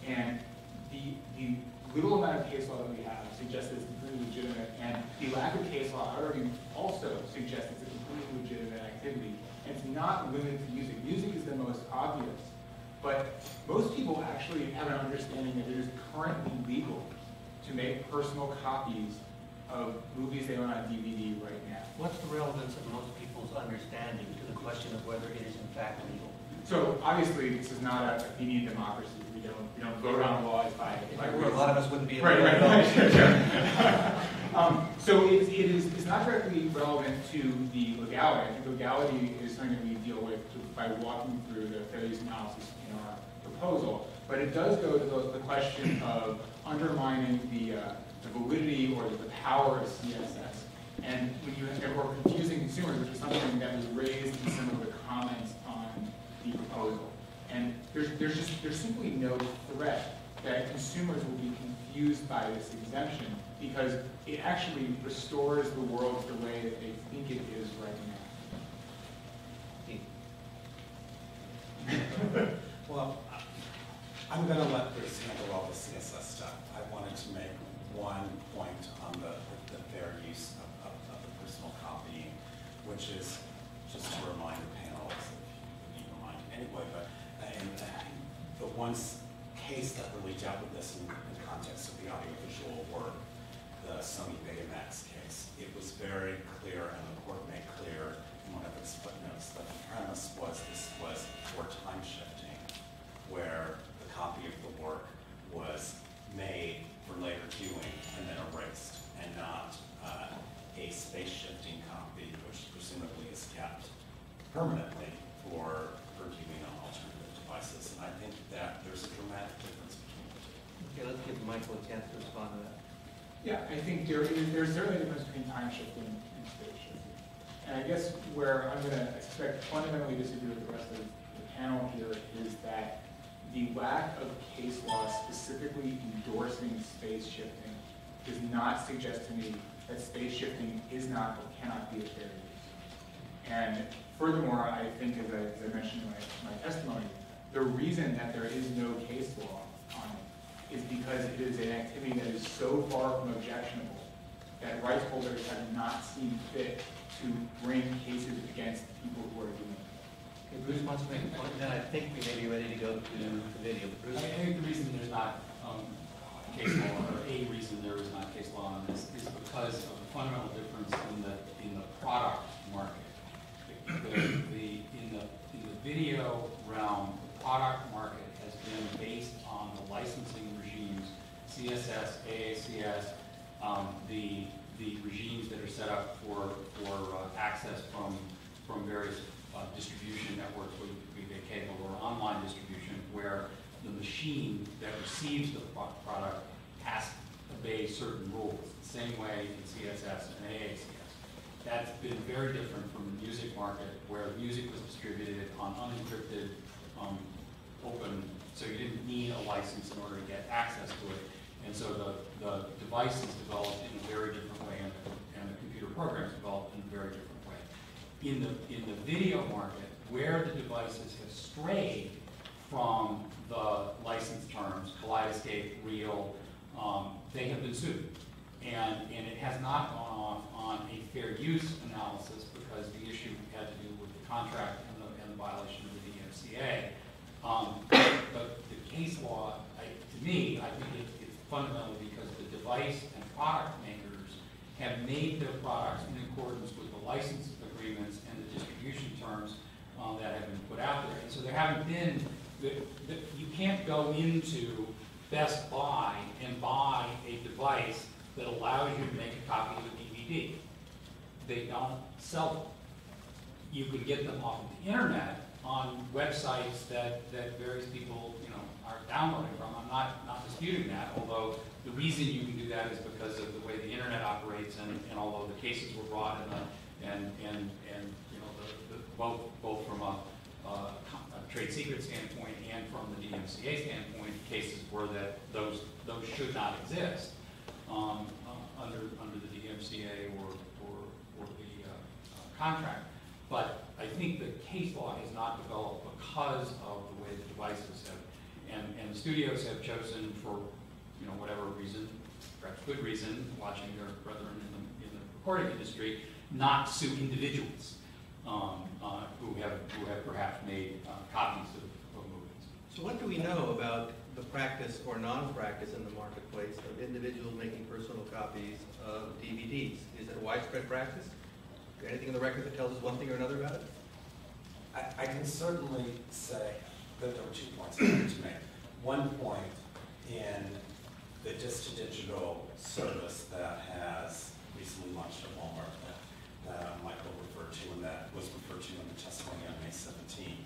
and the, the little amount of case law that we have suggests it's completely legitimate, and the lack of case law, I would argue, also suggests it's a completely legitimate activity. And it's not limited to music. Music is the most obvious, but most people actually have an understanding that it is currently legal to make personal copies of movies they own on D V D right now. What's the relevance of most people's understanding to the question of whether it is in fact legal? So obviously, this is not a Athenian democracy. We don't we don't vote on laws by by rules. A lot of us wouldn't be right, right, right. Sure, sure. Um, so it, it is it's not directly relevant to the legality. I think legality is something that we deal with to, by walking through the fair use analysis in our proposal. But it does go to the, the question of undermining the, uh, the validity or the power of C S S. And when you and we're confusing consumers simply no threat that consumers will be confused by this exemption, because it actually restores the world the way that they think it is right now. Well, I'm going to let Bruce handle all the C S S stuff. I wanted to make one point on the, the fair use of, of, of the personal copying, which is just to remind the panelists, if you remind anyway, but and, and the one case that really dealt with this in the context of the audiovisual work, the Sony Betamax case, it was very clear, and the court made clear in one of its footnotes that the premise was this was for time shifting, where the copy of the work was made for later viewing and then erased, and not uh, a space shifting copy, which presumably is kept permanently for, for viewing on alternative devices. And I think that there's a dramatic difference between the two. Okay, let's give Michael a chance to respond to that. Yeah, I think there is, there's certainly a difference between time shifting and space shifting. And I guess where I'm going to expect fundamentally disagree with the rest of the panel here is that the lack of case law specifically endorsing space shifting does not suggest to me that space shifting is not or cannot be a fair use. And furthermore, I think, as I, as I mentioned in my, my testimony, the reason that there is no case law on it is because it is an activity that is so far from objectionable that rights holders have not seen fit to bring cases against people who are doing it. Bruce wants to make a point, and then I think we may be ready to go to the video. Bruce? I think the reason there's not um, case law, or a reason there is not case law on this, is because of the fundamental difference in the in the product market. The, the, in the in the video realm, the product market has been based on the licensing regimes, C S S, A A C S, um, the the regimes that are set up for for uh, access from from various Uh, distribution networks, whether it be cable or online distribution, where the machine that receives the pro product has to obey certain rules. It's the same way in C S S and A A C S. That's been very different from the music market, where music was distributed on unencrypted, um, open, so you didn't need a license in order to get access to it. And so the, the device is developed in a very different way, and the, and the computer program is developed in a very different way. In the, in the video market, where the devices have strayed from the license terms, Kaleidescape, Real, um, they have been sued. And, and it has not gone off on a fair use analysis, because the issue had to do with the contract and the, and the violation of the D M C A. Um, but the case law, I, to me, I think it, it's fundamental because the device and product makers have made their products in accordance with the license agreements and the distribution terms um, that have been put out there. And so there haven't been, the, the, you can't go into Best Buy and buy a device that allows you to make a copy of a D V D. They don't sell them. You can get them off of the internet on websites that, that various people you know, are downloading from. I'm not, not disputing that, although the reason you can do that is because of the way the internet operates, and, and although the cases were brought in the And, and, and you know, the, the, both, both from a, uh, a trade secret standpoint and from the D M C A standpoint, cases were that those, those should not exist um, uh, under, under the D M C A or, or, or the uh, uh, contract. But I think the case law is not developed because of the way the devices have, and, and the studios have chosen for you know, whatever reason, perhaps good reason, watching their brethren in the, in the recording industry, not sue individuals um, uh, who have who have perhaps made uh, copies of, of movies. So what do we know about the practice or non-practice in the marketplace of individuals making personal copies of D V Ds? Is it a widespread practice? Is there anything in the record that tells us one thing or another about it? I, I can certainly say that there were two points I wanted to make. One point in the disk-to-digital service that has recently launched at Walmart, that Michael referred to, and that was referred to in the testimony on May seventeenth.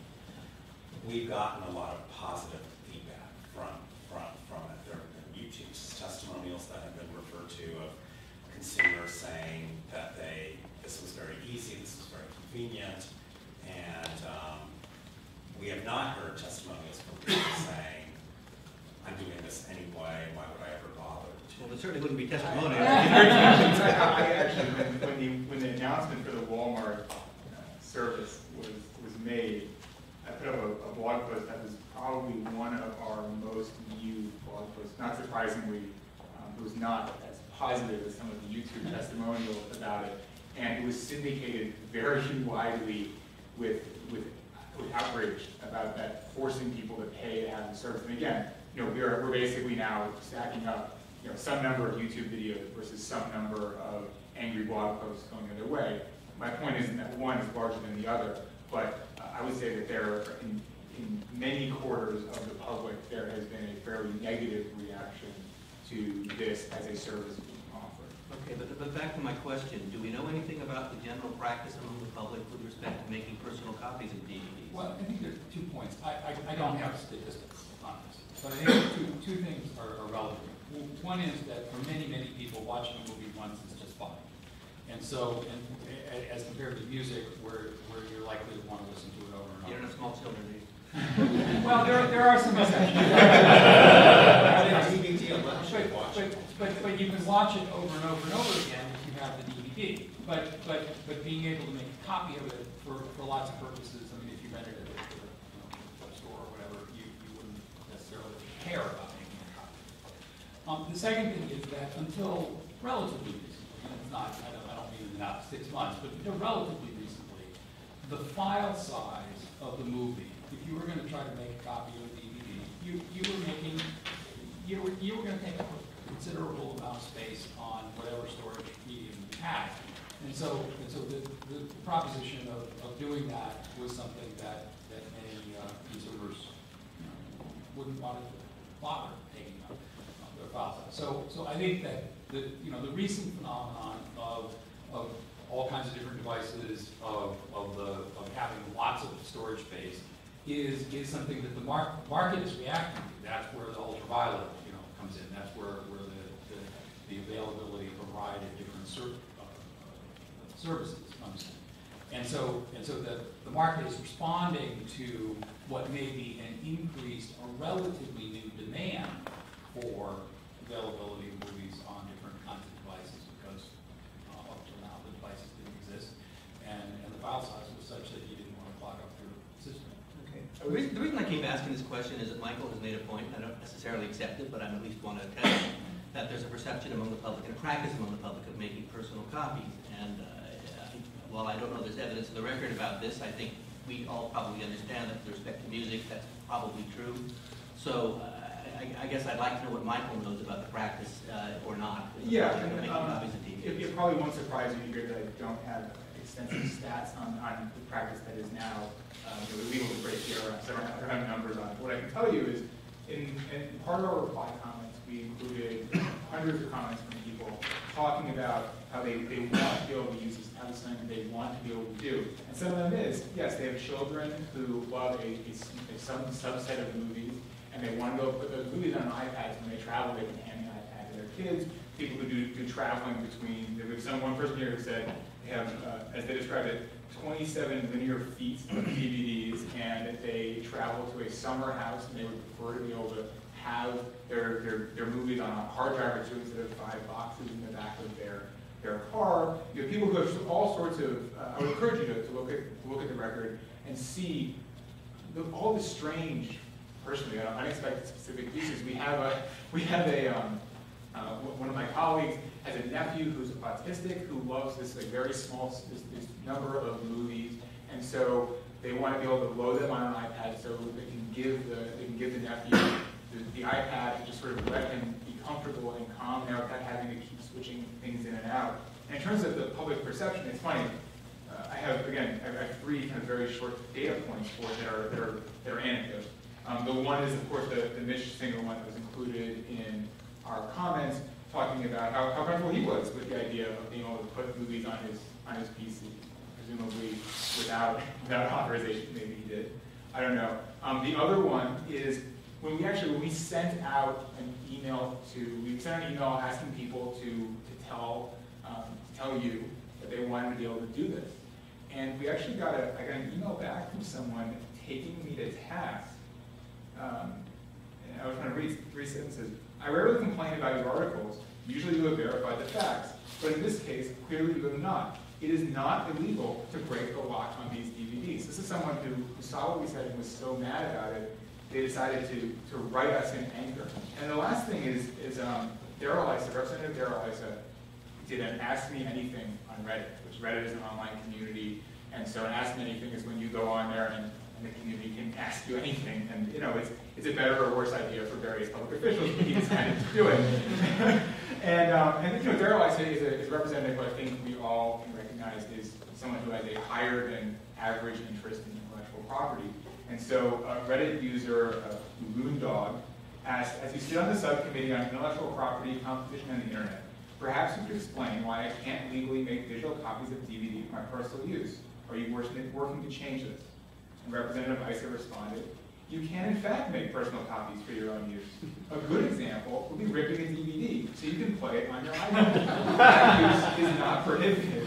We've gotten a lot of positive feedback from, from, from it. There have been YouTube testimonials that have been referred to of consumers saying that they, this was very easy, this was very convenient, and um, we have not heard testimonials from people saying Well, it certainly wouldn't be testimony. I actually, when the, when the announcement for the Walmart service was, was made, I put up a, a blog post that was probably one of our most viewed blog posts. Not surprisingly, um, it was not as positive as some of the YouTube testimonials about it. And it was syndicated very widely with, with, with outrage about that, forcing people to pay to have the service. And again, you know, we're, we're basically now stacking up, you know, some number of YouTube videos versus some number of angry blog posts going the other way. My point isn't that one is larger than the other, but uh, I would say that there, in, in many quarters of the public, there has been a fairly negative reaction to this as a service being offered. Okay, but, but back to my question. Do we know anything about the general practice among the public with respect to making personal copies of D V Ds? Well, I think there's two points. I, I, I don't have statistics on this, but I think two, two things are, are relevant. One is that for many, many people, watching a movie once is just fine. And so, and, as compared to music, where, where you're likely to want to listen to it over and over. You don't have small children, do you? Well, there, there are some exceptions. but, but, but, but you can watch it over and over and over again if you have the D V D. But, but, but being able to make a copy of it for, for lots of purposes, I mean, if you rented it at a web store or whatever, you, you wouldn't necessarily care about it. Um, the second thing is that until relatively recently, and it's not, I don't, I don't mean not six months, but until relatively recently, the file size of the movie, if you were going to try to make a copy of a D V D, you, you were making, you were, you were going to take up a considerable amount of space on whatever storage medium you had. And so, and so the, the proposition of, of doing that was something that, that many uh, consumers wouldn't want to bother taking up. So, so I think that the, you know, the recent phenomenon of, of all kinds of different devices, of, of, the, of having lots of storage space, is, is something that the mar market is reacting to. That's where the ultraviolet, you know, comes in. That's where, where the, the, the availability of a variety of different ser uh, uh, services comes in. And so, and so the, the market is responding to what may be an increased or relatively new demand for availability of movies on different kinds of devices, because uh, up till now the devices didn't exist, and, and the file size was such that you didn't want to clog up your system. Okay. The reason, the reason I keep asking this question is that Michael has made a point, I don't necessarily accept it, but I at least want to attest it, that there's a perception among the public and a practice among the public of making personal copies. And uh, I think, while I don't know there's evidence in the record about this, I think we all probably understand that with respect to music, that's probably true. So. Uh, I, I guess I'd like to know what Michael knows about the practice uh, or not. Yeah, and, um, it, it probably won't surprise you to hear that I don't have extensive stats on, on the practice that is now um, illegal to break here. So I don't have, I don't have numbers on it. What I can tell you is, in, in part of our reply comments, we included hundreds of comments from people talking about how they, they want to be able to use this as something they want to be able to do. And some of them is, yes, they have children who love a, a, a some subset of movies, and they want to go put those movies on iPads when they travel. They can hand the iPad to their kids. People who do, do traveling between, there was some one person here who said they have, uh, as they described it, twenty-seven linear feet of D V Ds, and if they travel to a summer house, and they would prefer to be able to have their, their, their movies on a hard drive or two instead of five boxes in the back of their, their car. You have people who have all sorts of, uh, I would encourage you to, to look at, look at the record and see the, all the strange, personally, uh, unexpected specific pieces. We have a, we have a, um, uh, one of my colleagues has a nephew who's autistic who loves this like, very small this, this number of movies, and so they want to be able to load them on an iPad so they can give the, they can give the nephew the, the iPad and just sort of let him be comfortable and calm now without having to keep switching things in and out. And in terms of the public perception, it's funny. Uh, I have, again, I have three kind of very short data points for that are, that are, that are anecdotes. Um, the one is, of course, the, the Mitch Singer one that was included in our comments, talking about how, how comfortable he was with the idea of being able to put movies on his, on his P C, presumably without, without authorization. Maybe he did. I don't know. Um, the other one is when we actually when we sent out an email to, we sent an email asking people to, to, tell, um, to tell you that they wanted to be able to do this. And we actually got, a, I got an email back from someone taking me to task. Um, and I was trying to read three sentences. I rarely complain about your articles, Usually you have verified the facts, but in this case, clearly you have not. It is not illegal to break the lock on these D V Ds. This is someone who, who saw what we said and was so mad about it, they decided to, to write us in anger. And the last thing is, is um, Darrell Issa, Representative Darrell Issa, did an Ask Me Anything on Reddit, which Reddit is an online community, and so an Ask Me Anything is when you go on there and, and the community can ask you anything, and you know, it's, it's a better or worse idea for various public officials, but he decided to do it. And, um, and you know, Darrell Issa is a, is a representative who I think we all can recognize is someone who has a higher than average interest in intellectual property. And so a Reddit user, uh, Loondog, asked, as you sit on the subcommittee on intellectual property, competition, and the internet, perhaps you could explain why I can't legally make digital copies of D V D for my personal use. Are you working to change this? And Representative Issa responded, you can in fact make personal copies for your own use. A good example would be ripping a D V D, so you can play it on your iPhone. That use is not prohibited.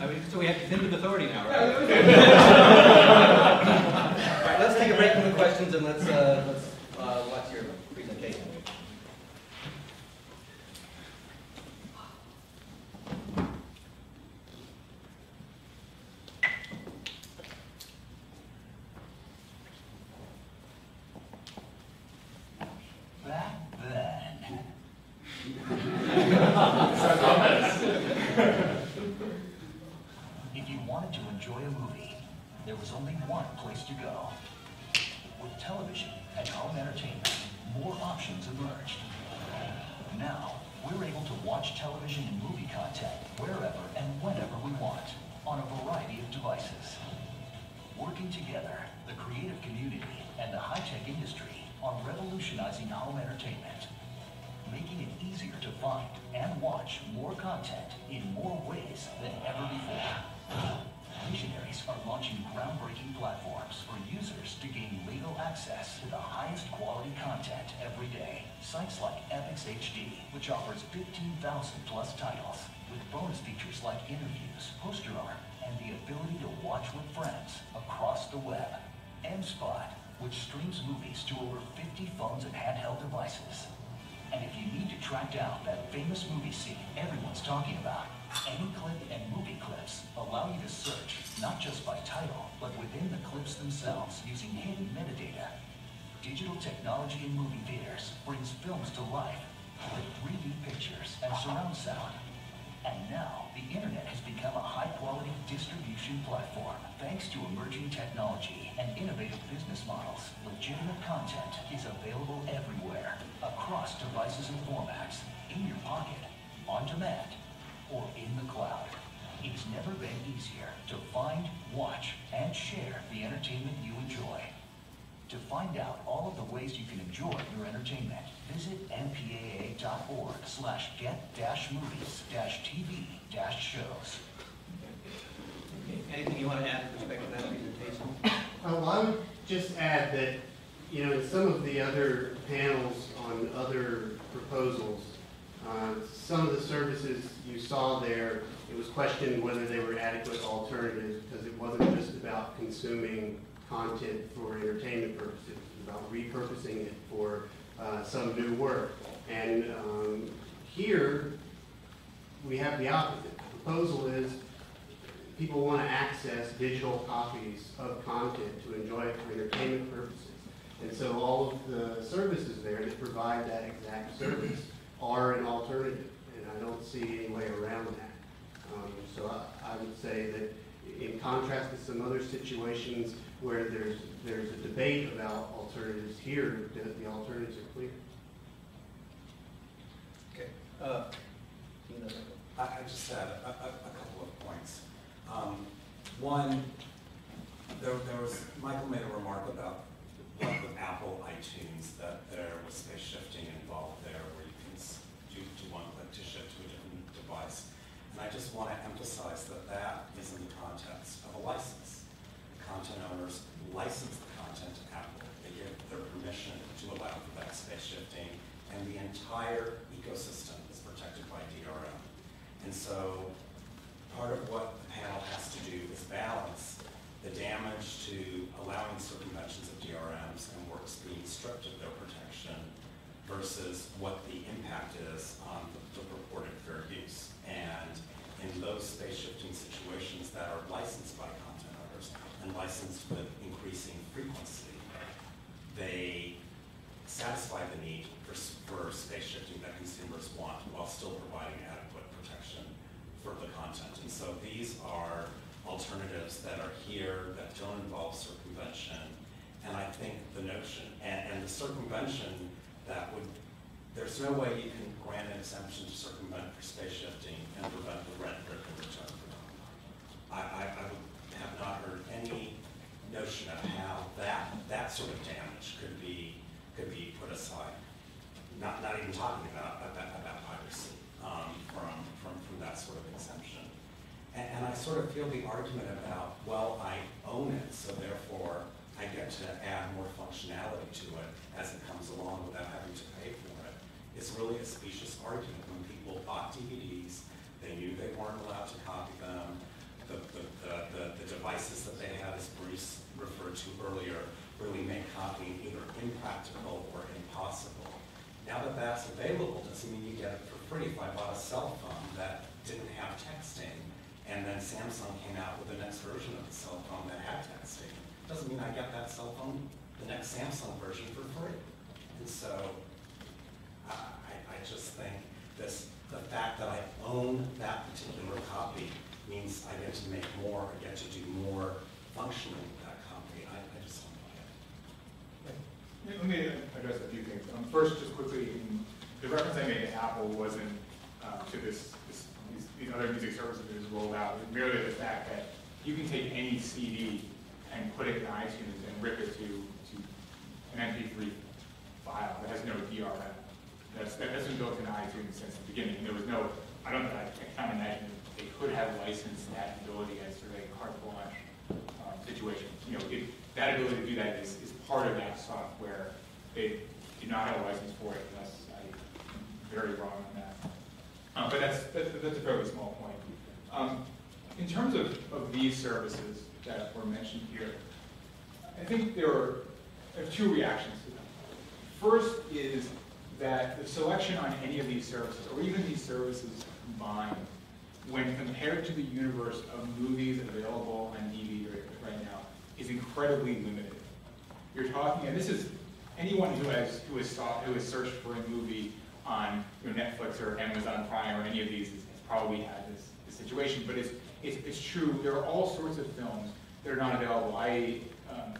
I mean, so we have definitive authority now, right? All right, let's take a break from the questions and let's, uh, let's uh, watch your presentation. Sites like Epix H D, which offers fifteen thousand plus titles, with bonus features like interviews, poster art, and the ability to watch with friends across the web. And Spot, which streams movies to over fifty phones and handheld devices. And if you need to track down that famous movie scene everyone's talking about, any clip and movie clips allow you to search, not just by title, but within the clips themselves using hidden metadata. Digital technology in movie theaters brings films to life with three D pictures and surround sound. And now, the internet has become a high-quality distribution platform thanks to emerging technology and innovative business models. Legitimate content is available everywhere, across devices and formats, in your pocket, on demand, or in the cloud. It's never been easier to find, watch, and share the entertainment you enjoy. To find out all of the ways you can enjoy your entertainment, visit M P A A dot org slash get dash movies dash T V dash shows. Anything you want to add with respect to that presentation? Well, I would just add that, you know, in some of the other panels on other proposals, uh, some of the services you saw there, it was questioned whether they were adequate alternatives because it wasn't just about consuming content for entertainment purposes, about repurposing it for uh, some new work. And um, here, we have the opposite. The proposal is people want to access digital copies of content to enjoy it for entertainment purposes. And so all of the services there that provide that exact service are an alternative, and I don't see any way around that. Um, so I, I would say that in contrast to some other situations where there's there's a debate about alternatives, here the, the alternatives are clear. Okay, uh, you know, I, I just had a, a, a couple of points. Um, one, there, there was Michael made a remark about like with Apple iTunes that there was space shifting involved there, where you can do, do one click to shift to a different device. And I just want to emphasize that that is in the context of a license. The content owners license the content to Apple. They give their permission to allow for that space shifting, and the entire ecosystem is protected by D R M. And so part of what the panel has to do is balance the damage to allowing circumventions of D R Ms and works being stripped of their protection versus versus what the impact is on the, the purported fair use. And in those space-shifting situations that are licensed by content owners and licensed with increasing frequency, they satisfy the need for, for space-shifting that consumers want while still providing adequate protection for the content. And so these are alternatives that are here that don't involve circumvention. And I think the notion, and, and the circumvention that would, there's no way you can grant an exemption to circumvent for space shifting and prevent the red brick and return for document. I, I, I have not heard any notion of how that that sort of damage could be could be put aside. Not not even talking about about, about piracy um, from from from that sort of exemption. And, and I sort of feel the argument about, well, I own it, so therefore I get to add more functionality to it as it comes along without having to pay for it. It's really a specious argument. When people bought D V Ds, they knew they weren't allowed to copy them. The, the, the, the, the devices that they had, as Bruce referred to earlier, really made copying either impractical or impossible. Now that that's available doesn't mean you get it for free. If I bought a cell phone that didn't have texting, and then Samsung came out with the next version of the cell phone that had texting, doesn't mean I get that cell phone, the next Samsung version, for free. And so I, I just think this, the fact that I own that particular copy means I get to make more, I get to do more functionally with that copy. I, I just don't like it. Let me address a few things. Um, first, just quickly, the reference I made to Apple wasn't uh, to this, this these, these other music services that was rolled out, it's merely the fact that you can take any C D and put it in iTunes and rip it to, to an M P three file that has no D R M. That's, that hasn't built into iTunes since the beginning. And there was no, I don't know, I can't imagine they could have licensed that ability as sort of a carte blanche um, situation. You know, it, that ability to do that is, is part of that software. They do not have a license for it, unless I'm very wrong on that. Um, but that's, that's, that's a fairly small point. Um, in terms of, of these services that were mentioned here, I think there are, I have two reactions to them. First is that the selection on any of these services, or even these services combined, when compared to the universe of movies available on D V D right now, is incredibly limited. You're talking, and this is anyone who has who has sought, who has searched for a movie on you know, Netflix or Amazon Prime or any of these has probably had this, this situation, but it's It's, it's true. There are all sorts of films that are not available. I, um,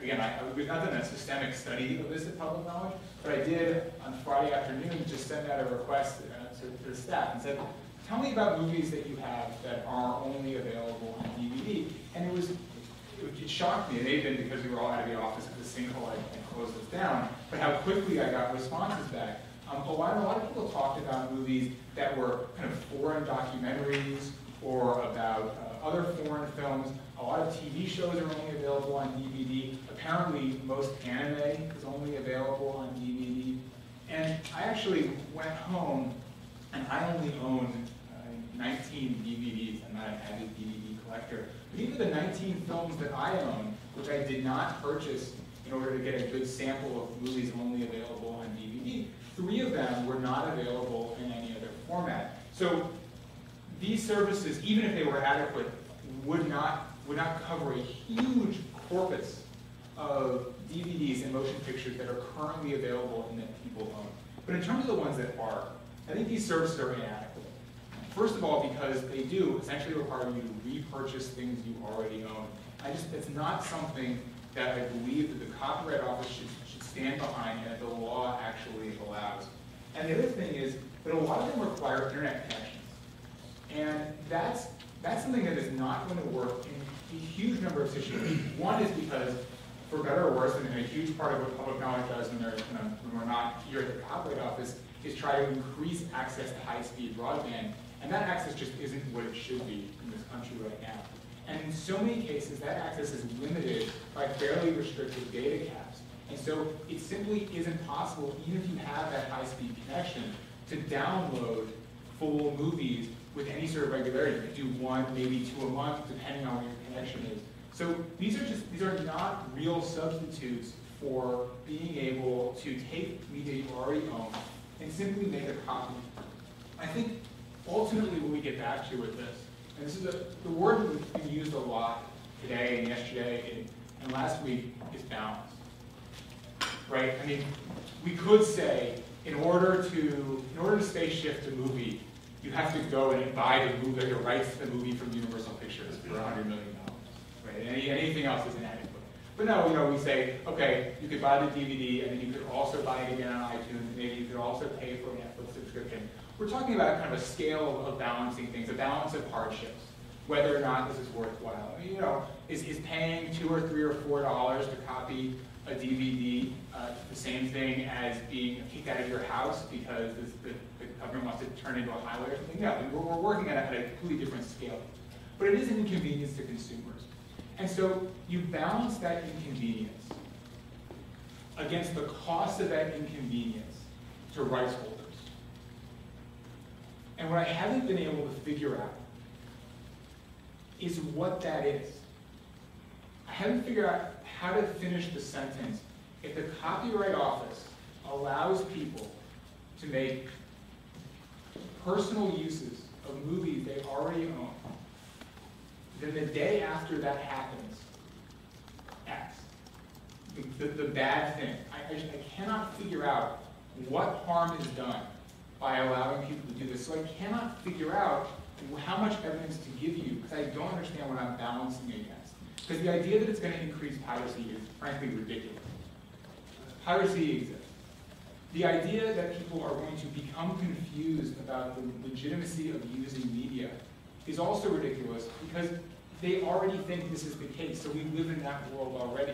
again, I, we've not done a systemic study of this at Public Knowledge, but I did on Friday afternoon just send out a request uh, to, to the staff and said, "Tell me about movies that you have that are only available on D V D." And it was, it, it shocked me. It may have been because we were all out of the office at the sinkhole and closed us down, but how quickly I got responses back. Um, a, lot, a lot of people talked about movies that were kind of foreign documentaries, or about uh, other foreign films. A lot of T V shows are only available on D V D. Apparently, most anime is only available on D V D. And I actually went home, and I only own uh, nineteen D V Ds. I'm not an avid D V D collector. But even the nineteen films that I own, which I did not purchase in order to get a good sample of movies only available on D V D, three of them were not available in any other format. So these services, even if they were adequate, would not would not cover a huge corpus of D V Ds and motion pictures that are currently available and that people own. But in terms of the ones that are, I think these services are inadequate. First of all, because they do essentially require you to repurchase things you already own. I just it's not something that I believe that the Copyright Office should, should stand behind and that the law actually allows. And the other thing is that a lot of them require internet connection. And that's, that's something that is not going to work in a huge number of situations. One is because, for better or worse, and a huge part of what Public Knowledge does when, when we're not here at the Copyright Office is try to increase access to high-speed broadband. And that access just isn't what it should be in this country right now. And in so many cases, that access is limited by fairly restricted data caps. And so it simply isn't possible, even if you have that high-speed connection, to download full movies with any sort of regularity. You could do one, maybe two a month, depending on what your connection is. So these are just, these are not real substitutes for being able to take media you already own and simply make a copy. I think ultimately what we get back to with this, and this is a, the word that's been used a lot today and yesterday and, and last week, is balance. Right? I mean, we could say in order to in order to space shift a movie, you have to go and buy the movie, the rights to the movie from Universal Pictures for one hundred million dollars. Right? Any, anything else is inadequate. But no, you know, we say, okay, you could buy the D V D, and then you could also buy it again on iTunes, and maybe you could also pay for a Netflix subscription. We're talking about kind of a scale of balancing things, a balance of hardships, whether or not this is worthwhile. I mean, you know, is, is paying two or three or four dollars to copy a D V D uh, the same thing as being kicked out of your house because this, the, the government wants to turn into a highway or something? No, we're, we're working at a, at a completely different scale. But it is an inconvenience to consumers. And so you balance that inconvenience against the cost of that inconvenience to rights holders. And what I haven't been able to figure out is what that is. I haven't figured out how to finish the sentence. If the Copyright Office allows people to make personal uses of movies they already own, then the day after that happens, X. The, the, the bad thing. I, I, I cannot figure out what harm is done by allowing people to do this. So I cannot figure out how much evidence to give you because I don't understand what I'm balancing against. Because the idea that it's going to increase piracy is frankly ridiculous. Piracy exists. The idea that people are going to become confused about the legitimacy of using media is also ridiculous because they already think this is the case, so we live in that world already.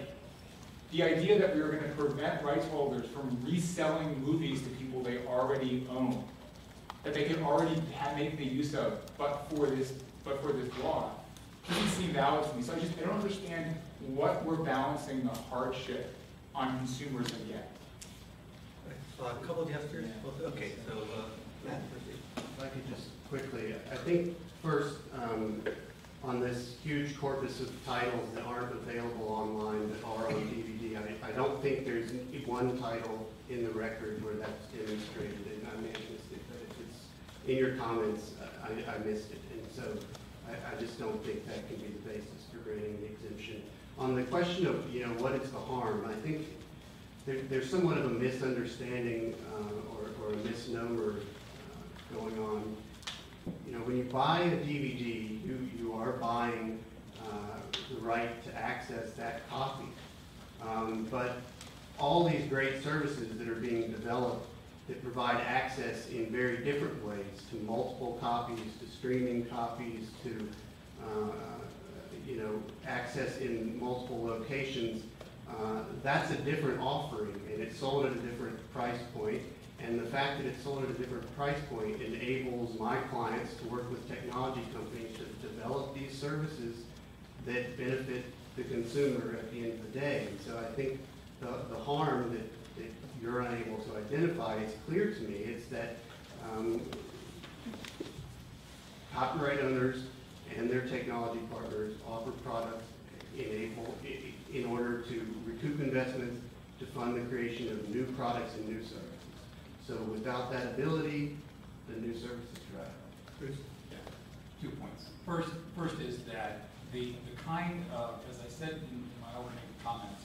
The idea that we are going to prevent rights holders from reselling movies to people they already own, that they can already have, make the use of, but for this, but for this law, doesn't seem valid to me. So I just I don't understand what we're balancing the hardship on consumers against. Uh, a couple of gestures. Yeah. Okay, so uh, Matt, if I could just quickly, I think. First, um, on this huge corpus of titles that aren't available online that are on D V D, I, I don't think there's one title in the record where that's demonstrated, and I may have missed it, but if it's in your comments, I, I missed it, and so I, I just don't think that can be the basis for granting the exemption. On the question of, you know, what is the harm, I think there, there's somewhat of a misunderstanding uh, or, or a misnomer uh, going on. You know, when you buy a D V D, you, you are buying uh, the right to access that copy. Um, but all these great services that are being developed that provide access in very different ways to multiple copies, to streaming copies, to, uh, you know, access in multiple locations, uh, that's a different offering, and it's sold at a different price point. And the fact that it's sold at a different price point enables my clients to work with technology companies to develop these services that benefit the consumer at the end of the day. And so I think the, the harm that, that you're unable to identify is clear to me. It's that um, copyright owners and their technology partners offer products enable, in order to recoup investments to fund the creation of new products and new services. So without that ability, the new services drive. Bruce? Yeah. Two points. First, first is that the, the kind of, as I said in my opening comments,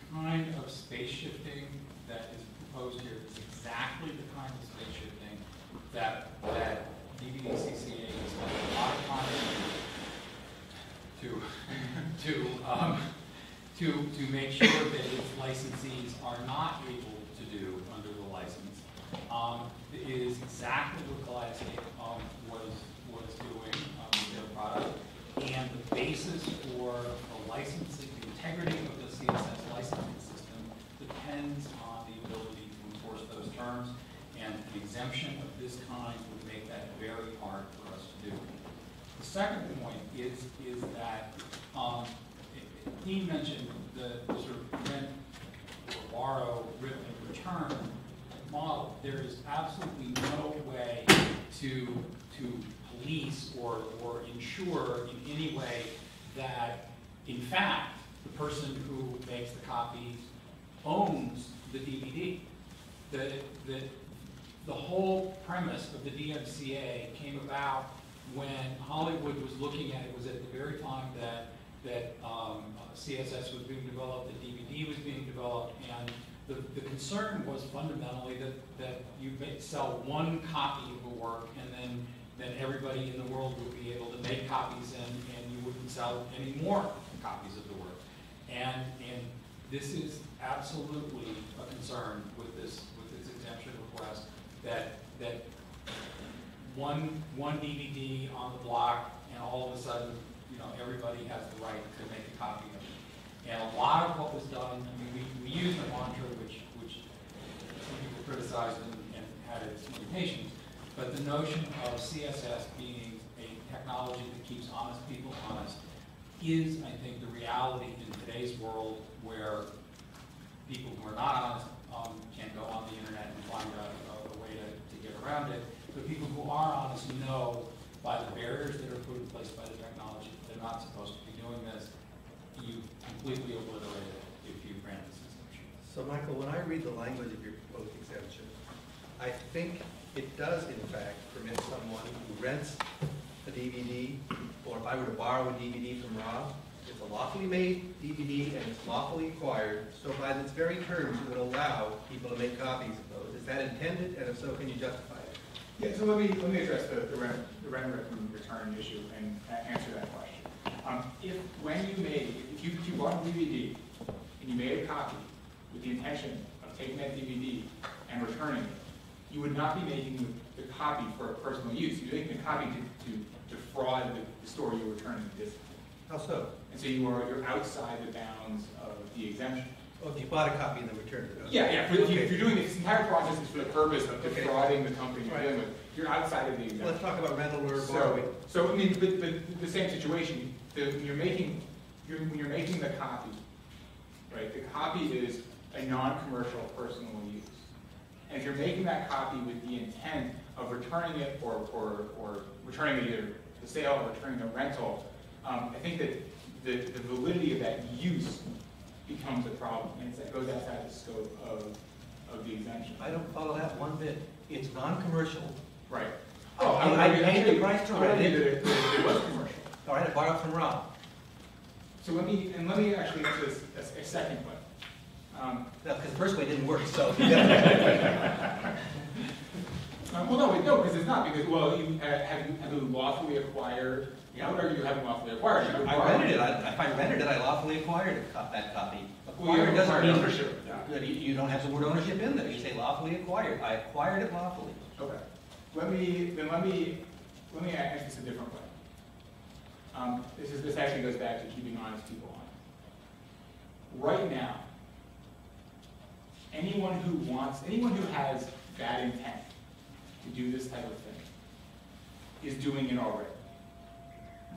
the kind of space shifting that is proposed here is exactly the kind of space shifting that, that D V D C C A has spent a lot of time to, to, um, to, to make sure that its licensees are not able to do under the license. Um, it is exactly what Kaleidescape um, was, was doing um, with their product. And the basis for the licensing, the integrity of the C S S licensing system depends on the ability to enforce those terms. And an exemption of this kind would make that very hard for us to do. The second point is, is that um, Dean mentioned the, the sort of rent or borrow, rip, and return model. There is absolutely no way to to police or or ensure in any way that, in fact, the person who makes the copies owns the D V D. The, the, the whole premise of the D M C A came about when Hollywood was looking at it, was at the very time that, that um, C S S was being developed, the D V D was being developed, and the, the concern was fundamentally that, that you sell one copy of a work, and then, then everybody in the world would be able to make copies, and, and you wouldn't sell any more copies of the work. And, and this is absolutely a concern with this, with this exemption request, that, that one, one D V D on the block, and all of a sudden, you know, everybody has the right to make a copy of it. And a lot of what was done, I mean, we, we used a mantra which, which some people criticized and, and had its limitations, but the notion of C S S being a technology that keeps honest people honest is, I think, the reality in today's world where people who are not honest um, can go on the internet and find a, a way to, to get around it. But people who are honest know by the barriers that are put in place by the technology that they're not supposed to be doing this. You completely obliterate it if you grant this exemption. So Michael, when I read the language of your proposed exemption, I think it does, in fact, permit someone who rents a D V D, or if I were to borrow a D V D from Rob, it's a lawfully made D V D and it's lawfully acquired, so by its very terms it would allow people to make copies of those. Is that intended, and if so, can you justify it? Yeah, so let me, let me address the, the rent the rent return issue and answer that question. Um, if when you made, if you, if you bought a D V D and you made a copy with the intention of taking that D V D and returning it, you would not be making the copy for personal use. You're making the copy to defraud to, to the, the store you're returning the disc to. How so? And so you are, you're outside the bounds of the exemption. Oh, you bought a copy and then returned it. Okay. Yeah, yeah. For, okay. If you're doing this entire process is for the purpose of okay. defrauding the company you're right. dealing with, you're outside of the exemption. Let's talk about rental or borrowing. So, so I mean, but, but the same situation. The, when you're making, you're, when you're making the copy, right? The copy is a non-commercial personal use. And if you're making that copy with the intent of returning it or, or, or returning it either to sale or returning a rental, um, I think that the, the validity of that use becomes a problem, and it goes outside the scope of, of the exemption. I don't follow that one bit. It's non-commercial. Right. Oh, I, I, I, I paid the price to rent it. It was commercial. All right, I borrowed from Rob. So let me, and let me actually answer this a, a second one. Um, no, because the first way didn't work, so. um, well, no, no, because it's not, because, well, you uh, have, you, have you lawfully acquired, you know, or you haven't lawfully acquired it. I rented it. I, if I rented it, I lawfully acquired that copy. Acquired well, doesn't mean ownership. Yeah. You, you don't have the word ownership in there. You say lawfully acquired. I acquired it lawfully. Okay. Let me, then let me, let me ask this a different way. Um, this, is, this actually goes back to keeping honest people honest. Right now, anyone who wants, anyone who has that intent to do this type of thing is doing it already.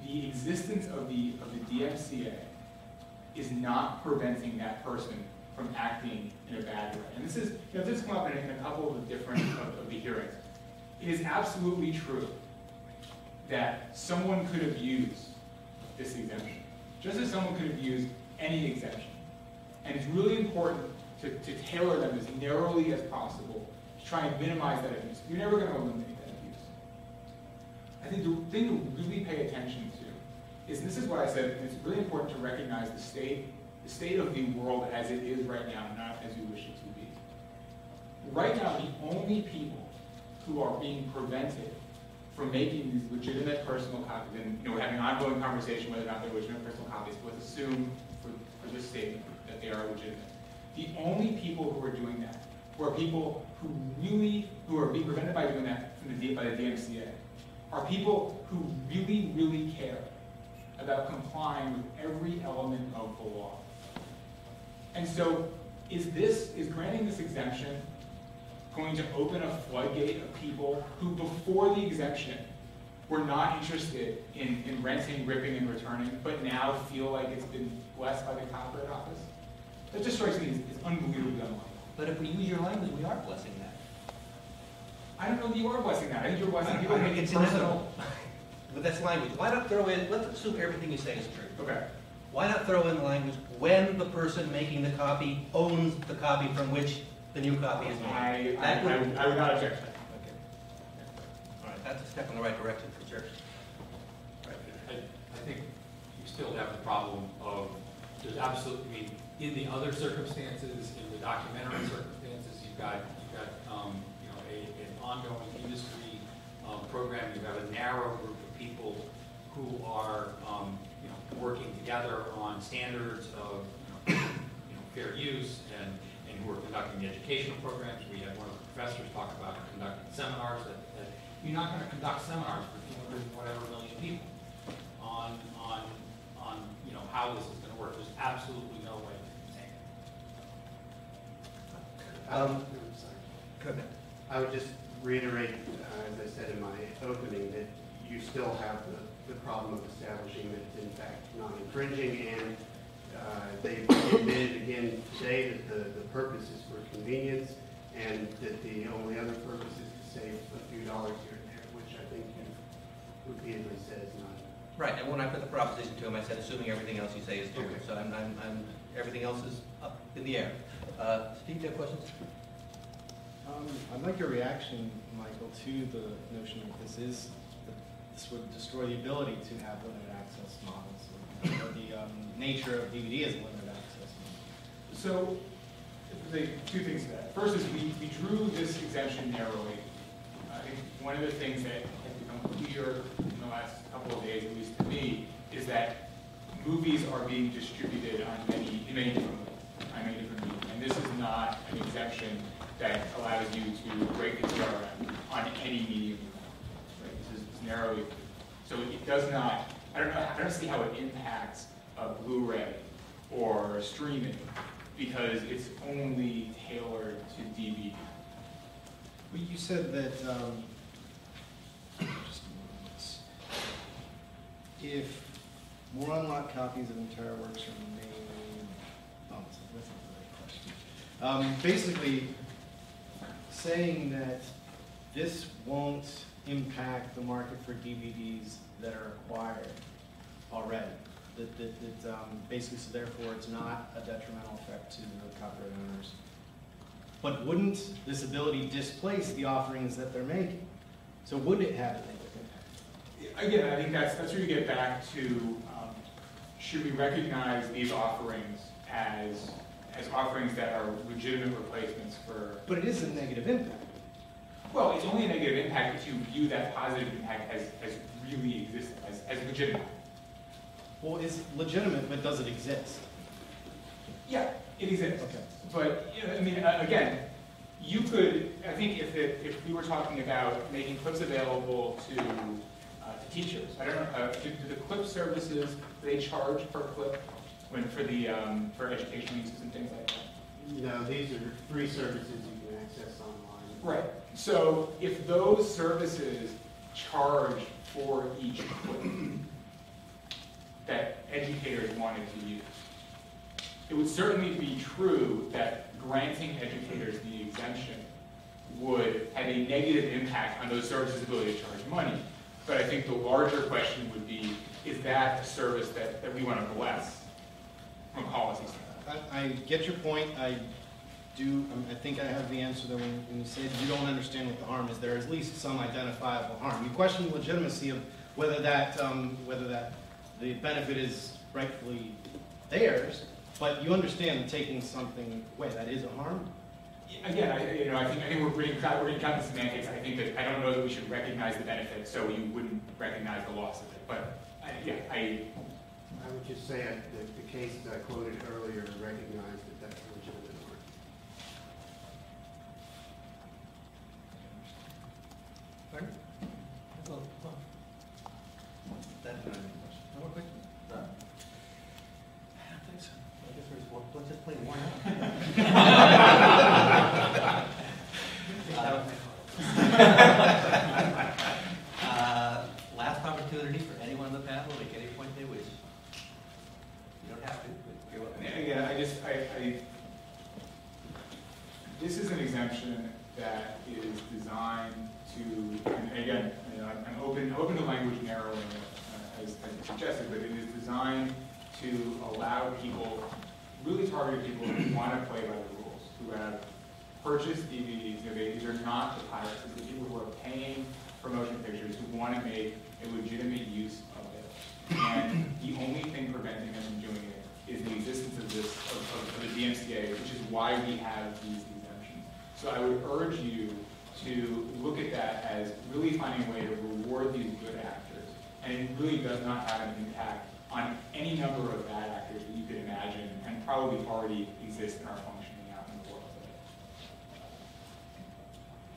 The existence of the, of the D M C A is not preventing that person from acting in a bad way. And this is, you know, this has come up in, in a couple of the different of, of the hearings. It is absolutely true that someone could abuse this exemption, just as someone could abuse any exemption. And it's really important To, to tailor them as narrowly as possible to try and minimize that abuse. You're never going to eliminate that abuse. I think the thing to really pay attention to is, and this is what I said, and it's really important to recognize the state, the state of the world as it is right now, not as we wish it to be. Right now, the only people who are being prevented from making these legitimate personal copies, and you know, we're having an ongoing conversation whether or not they're legitimate personal copies, but let's assume for, for this statement that they are legitimate. The only people who are doing that, who are people who really, who are being prevented by doing that from the, by the D M C A, are people who really, really care about complying with every element of the law. And so, is this, is granting this exemption going to open a floodgate of people who, before the exemption, were not interested in, in renting, ripping, and returning, but now feel like it's been blessed by the Copyright Office? That just strikes me as unbelievably unlikely. But if we use your language, we are blessing that. I don't know that you are blessing that. I think you're blessing people who make it personal. But that's language. Why not throw in, let's assume everything you say is true. Okay. why not throw in the language when the person making the copy owns the copy from which the new copy is made? I, I, I, would, I would not object to that. Okay. All right, that's a step in the right direction for sure. Right. I, I think you still have the problem of there's absolutely, I mean, in the other circumstances, in the documentary circumstances, you've got you've got um, you know a, an ongoing industry um, program. You've got a narrow group of people who are um, you know working together on standards of you know, you know, fair use and and who are conducting educational programs. We had one of the professors talk about conducting seminars. That, that you're not going to conduct seminars for two hundred whatever million people on on on you know how this is going to work. There's absolutely no way. Um, I would just reiterate, uh, as I said in my opening, that you still have the, the problem of establishing that it's in fact not infringing, and uh, they've admitted again today that the, the purpose is for convenience, and that the only other purpose is to save a few dollars here and there, which I think you've repeatedly said is not. Right, and when I put the proposition to him, I said, assuming everything else you say is true, okay. So I'm, I'm, I'm, everything else is up in the air. Uh, Steve, do you have questions? Um, I'd like your reaction, Michael, to the notion that this is this would destroy the ability to have limited access models, or the um, nature of D V D as a limited access model. So, the two things to that. First is we, we drew this exemption narrowly. I think one of the things that has become clear in the last couple of days, at least to me, is that movies are being distributed on many in many different ways. I made it for me. And this is not an exemption that allows you to break the T R M on any medium. Right? This is narrowly. So it does not, I don't know, I don't see how it impacts a Blu-ray or streaming because it's only tailored to D V D. Well, you said that um, just if more unlocked copies of entire works are made, oh, that's not the right question. Um, basically, saying that this won't impact the market for D V Ds that are acquired already. That, that, that um, basically, so therefore, it's not a detrimental effect to the copyright owners. But wouldn't this ability displace the offerings that they're making? So would it have a negative impact? Again, I think that's that's where you get back to um, should we recognize these offerings as as offerings that are legitimate replacements for... But it is a negative impact. Well, it's only a negative impact if you view that positive impact as, as really existing, as, as legitimate. Well, it's legitimate, but does it exist? Yeah, it exists. Okay. But, you know, I mean, again, you could, I think if it, if we were talking about making clips available to, uh, to teachers, I don't know, uh, do, do the clip services, do they charge per clip? When for the um, for education uses and things like that. No, these are free services you can access online. Right. So if those services charge for each clip that educators wanted to use, it would certainly be true that granting educators the exemption would have a negative impact on those services' ability to charge money. But I think the larger question would be: is that a service that that we want to bless? I, I get your point. I do. I think I have the answer that when, when you said you don't understand what the harm is, there is at least some identifiable harm. You question the legitimacy of whether that um, whether that the benefit is rightfully theirs, but you understand taking something away that is a harm. Again, I, you know, I think I think we're reading we're reading kind of semantics. I think that I don't know that we should recognize the benefit, so you wouldn't recognize the loss of it. But I, yeah, I. I would just say that the case that I quoted earlier recognized that that's legitimate work. Pardon? Well, that's not any question. No more questions? No. I don't think so. I guess there's one. Let's just play one. uh, last opportunity for anyone on the panel to get any point they wish. Again, I just, I, I, this is an exemption that is designed to, and again, you know, I'm open, open to language narrowing, uh, as, as suggested, but it is designed to lot of people, really targeted people who want to play by the rules, who have purchased D V Ds. These are not the pirates. These are people who are paying for motion pictures who want to make a legitimate use of it. And the only thing preventing them from doing it is the existence of this of, of, of the D M C A, which is why we have these exemptions. So I would urge you to look at that as really finding a way to reward these good actors. And it really does not have an impact on any number of bad actors that you could imagine and probably already exist in our functioning out in the world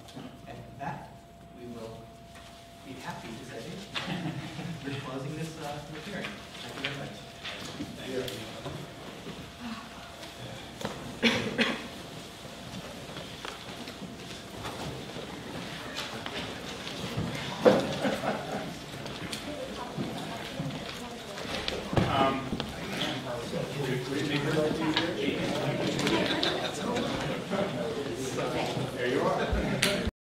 today. And with that, we will be happy to say we're closing this uh, hearing. Thank you very much. Thank you. Um,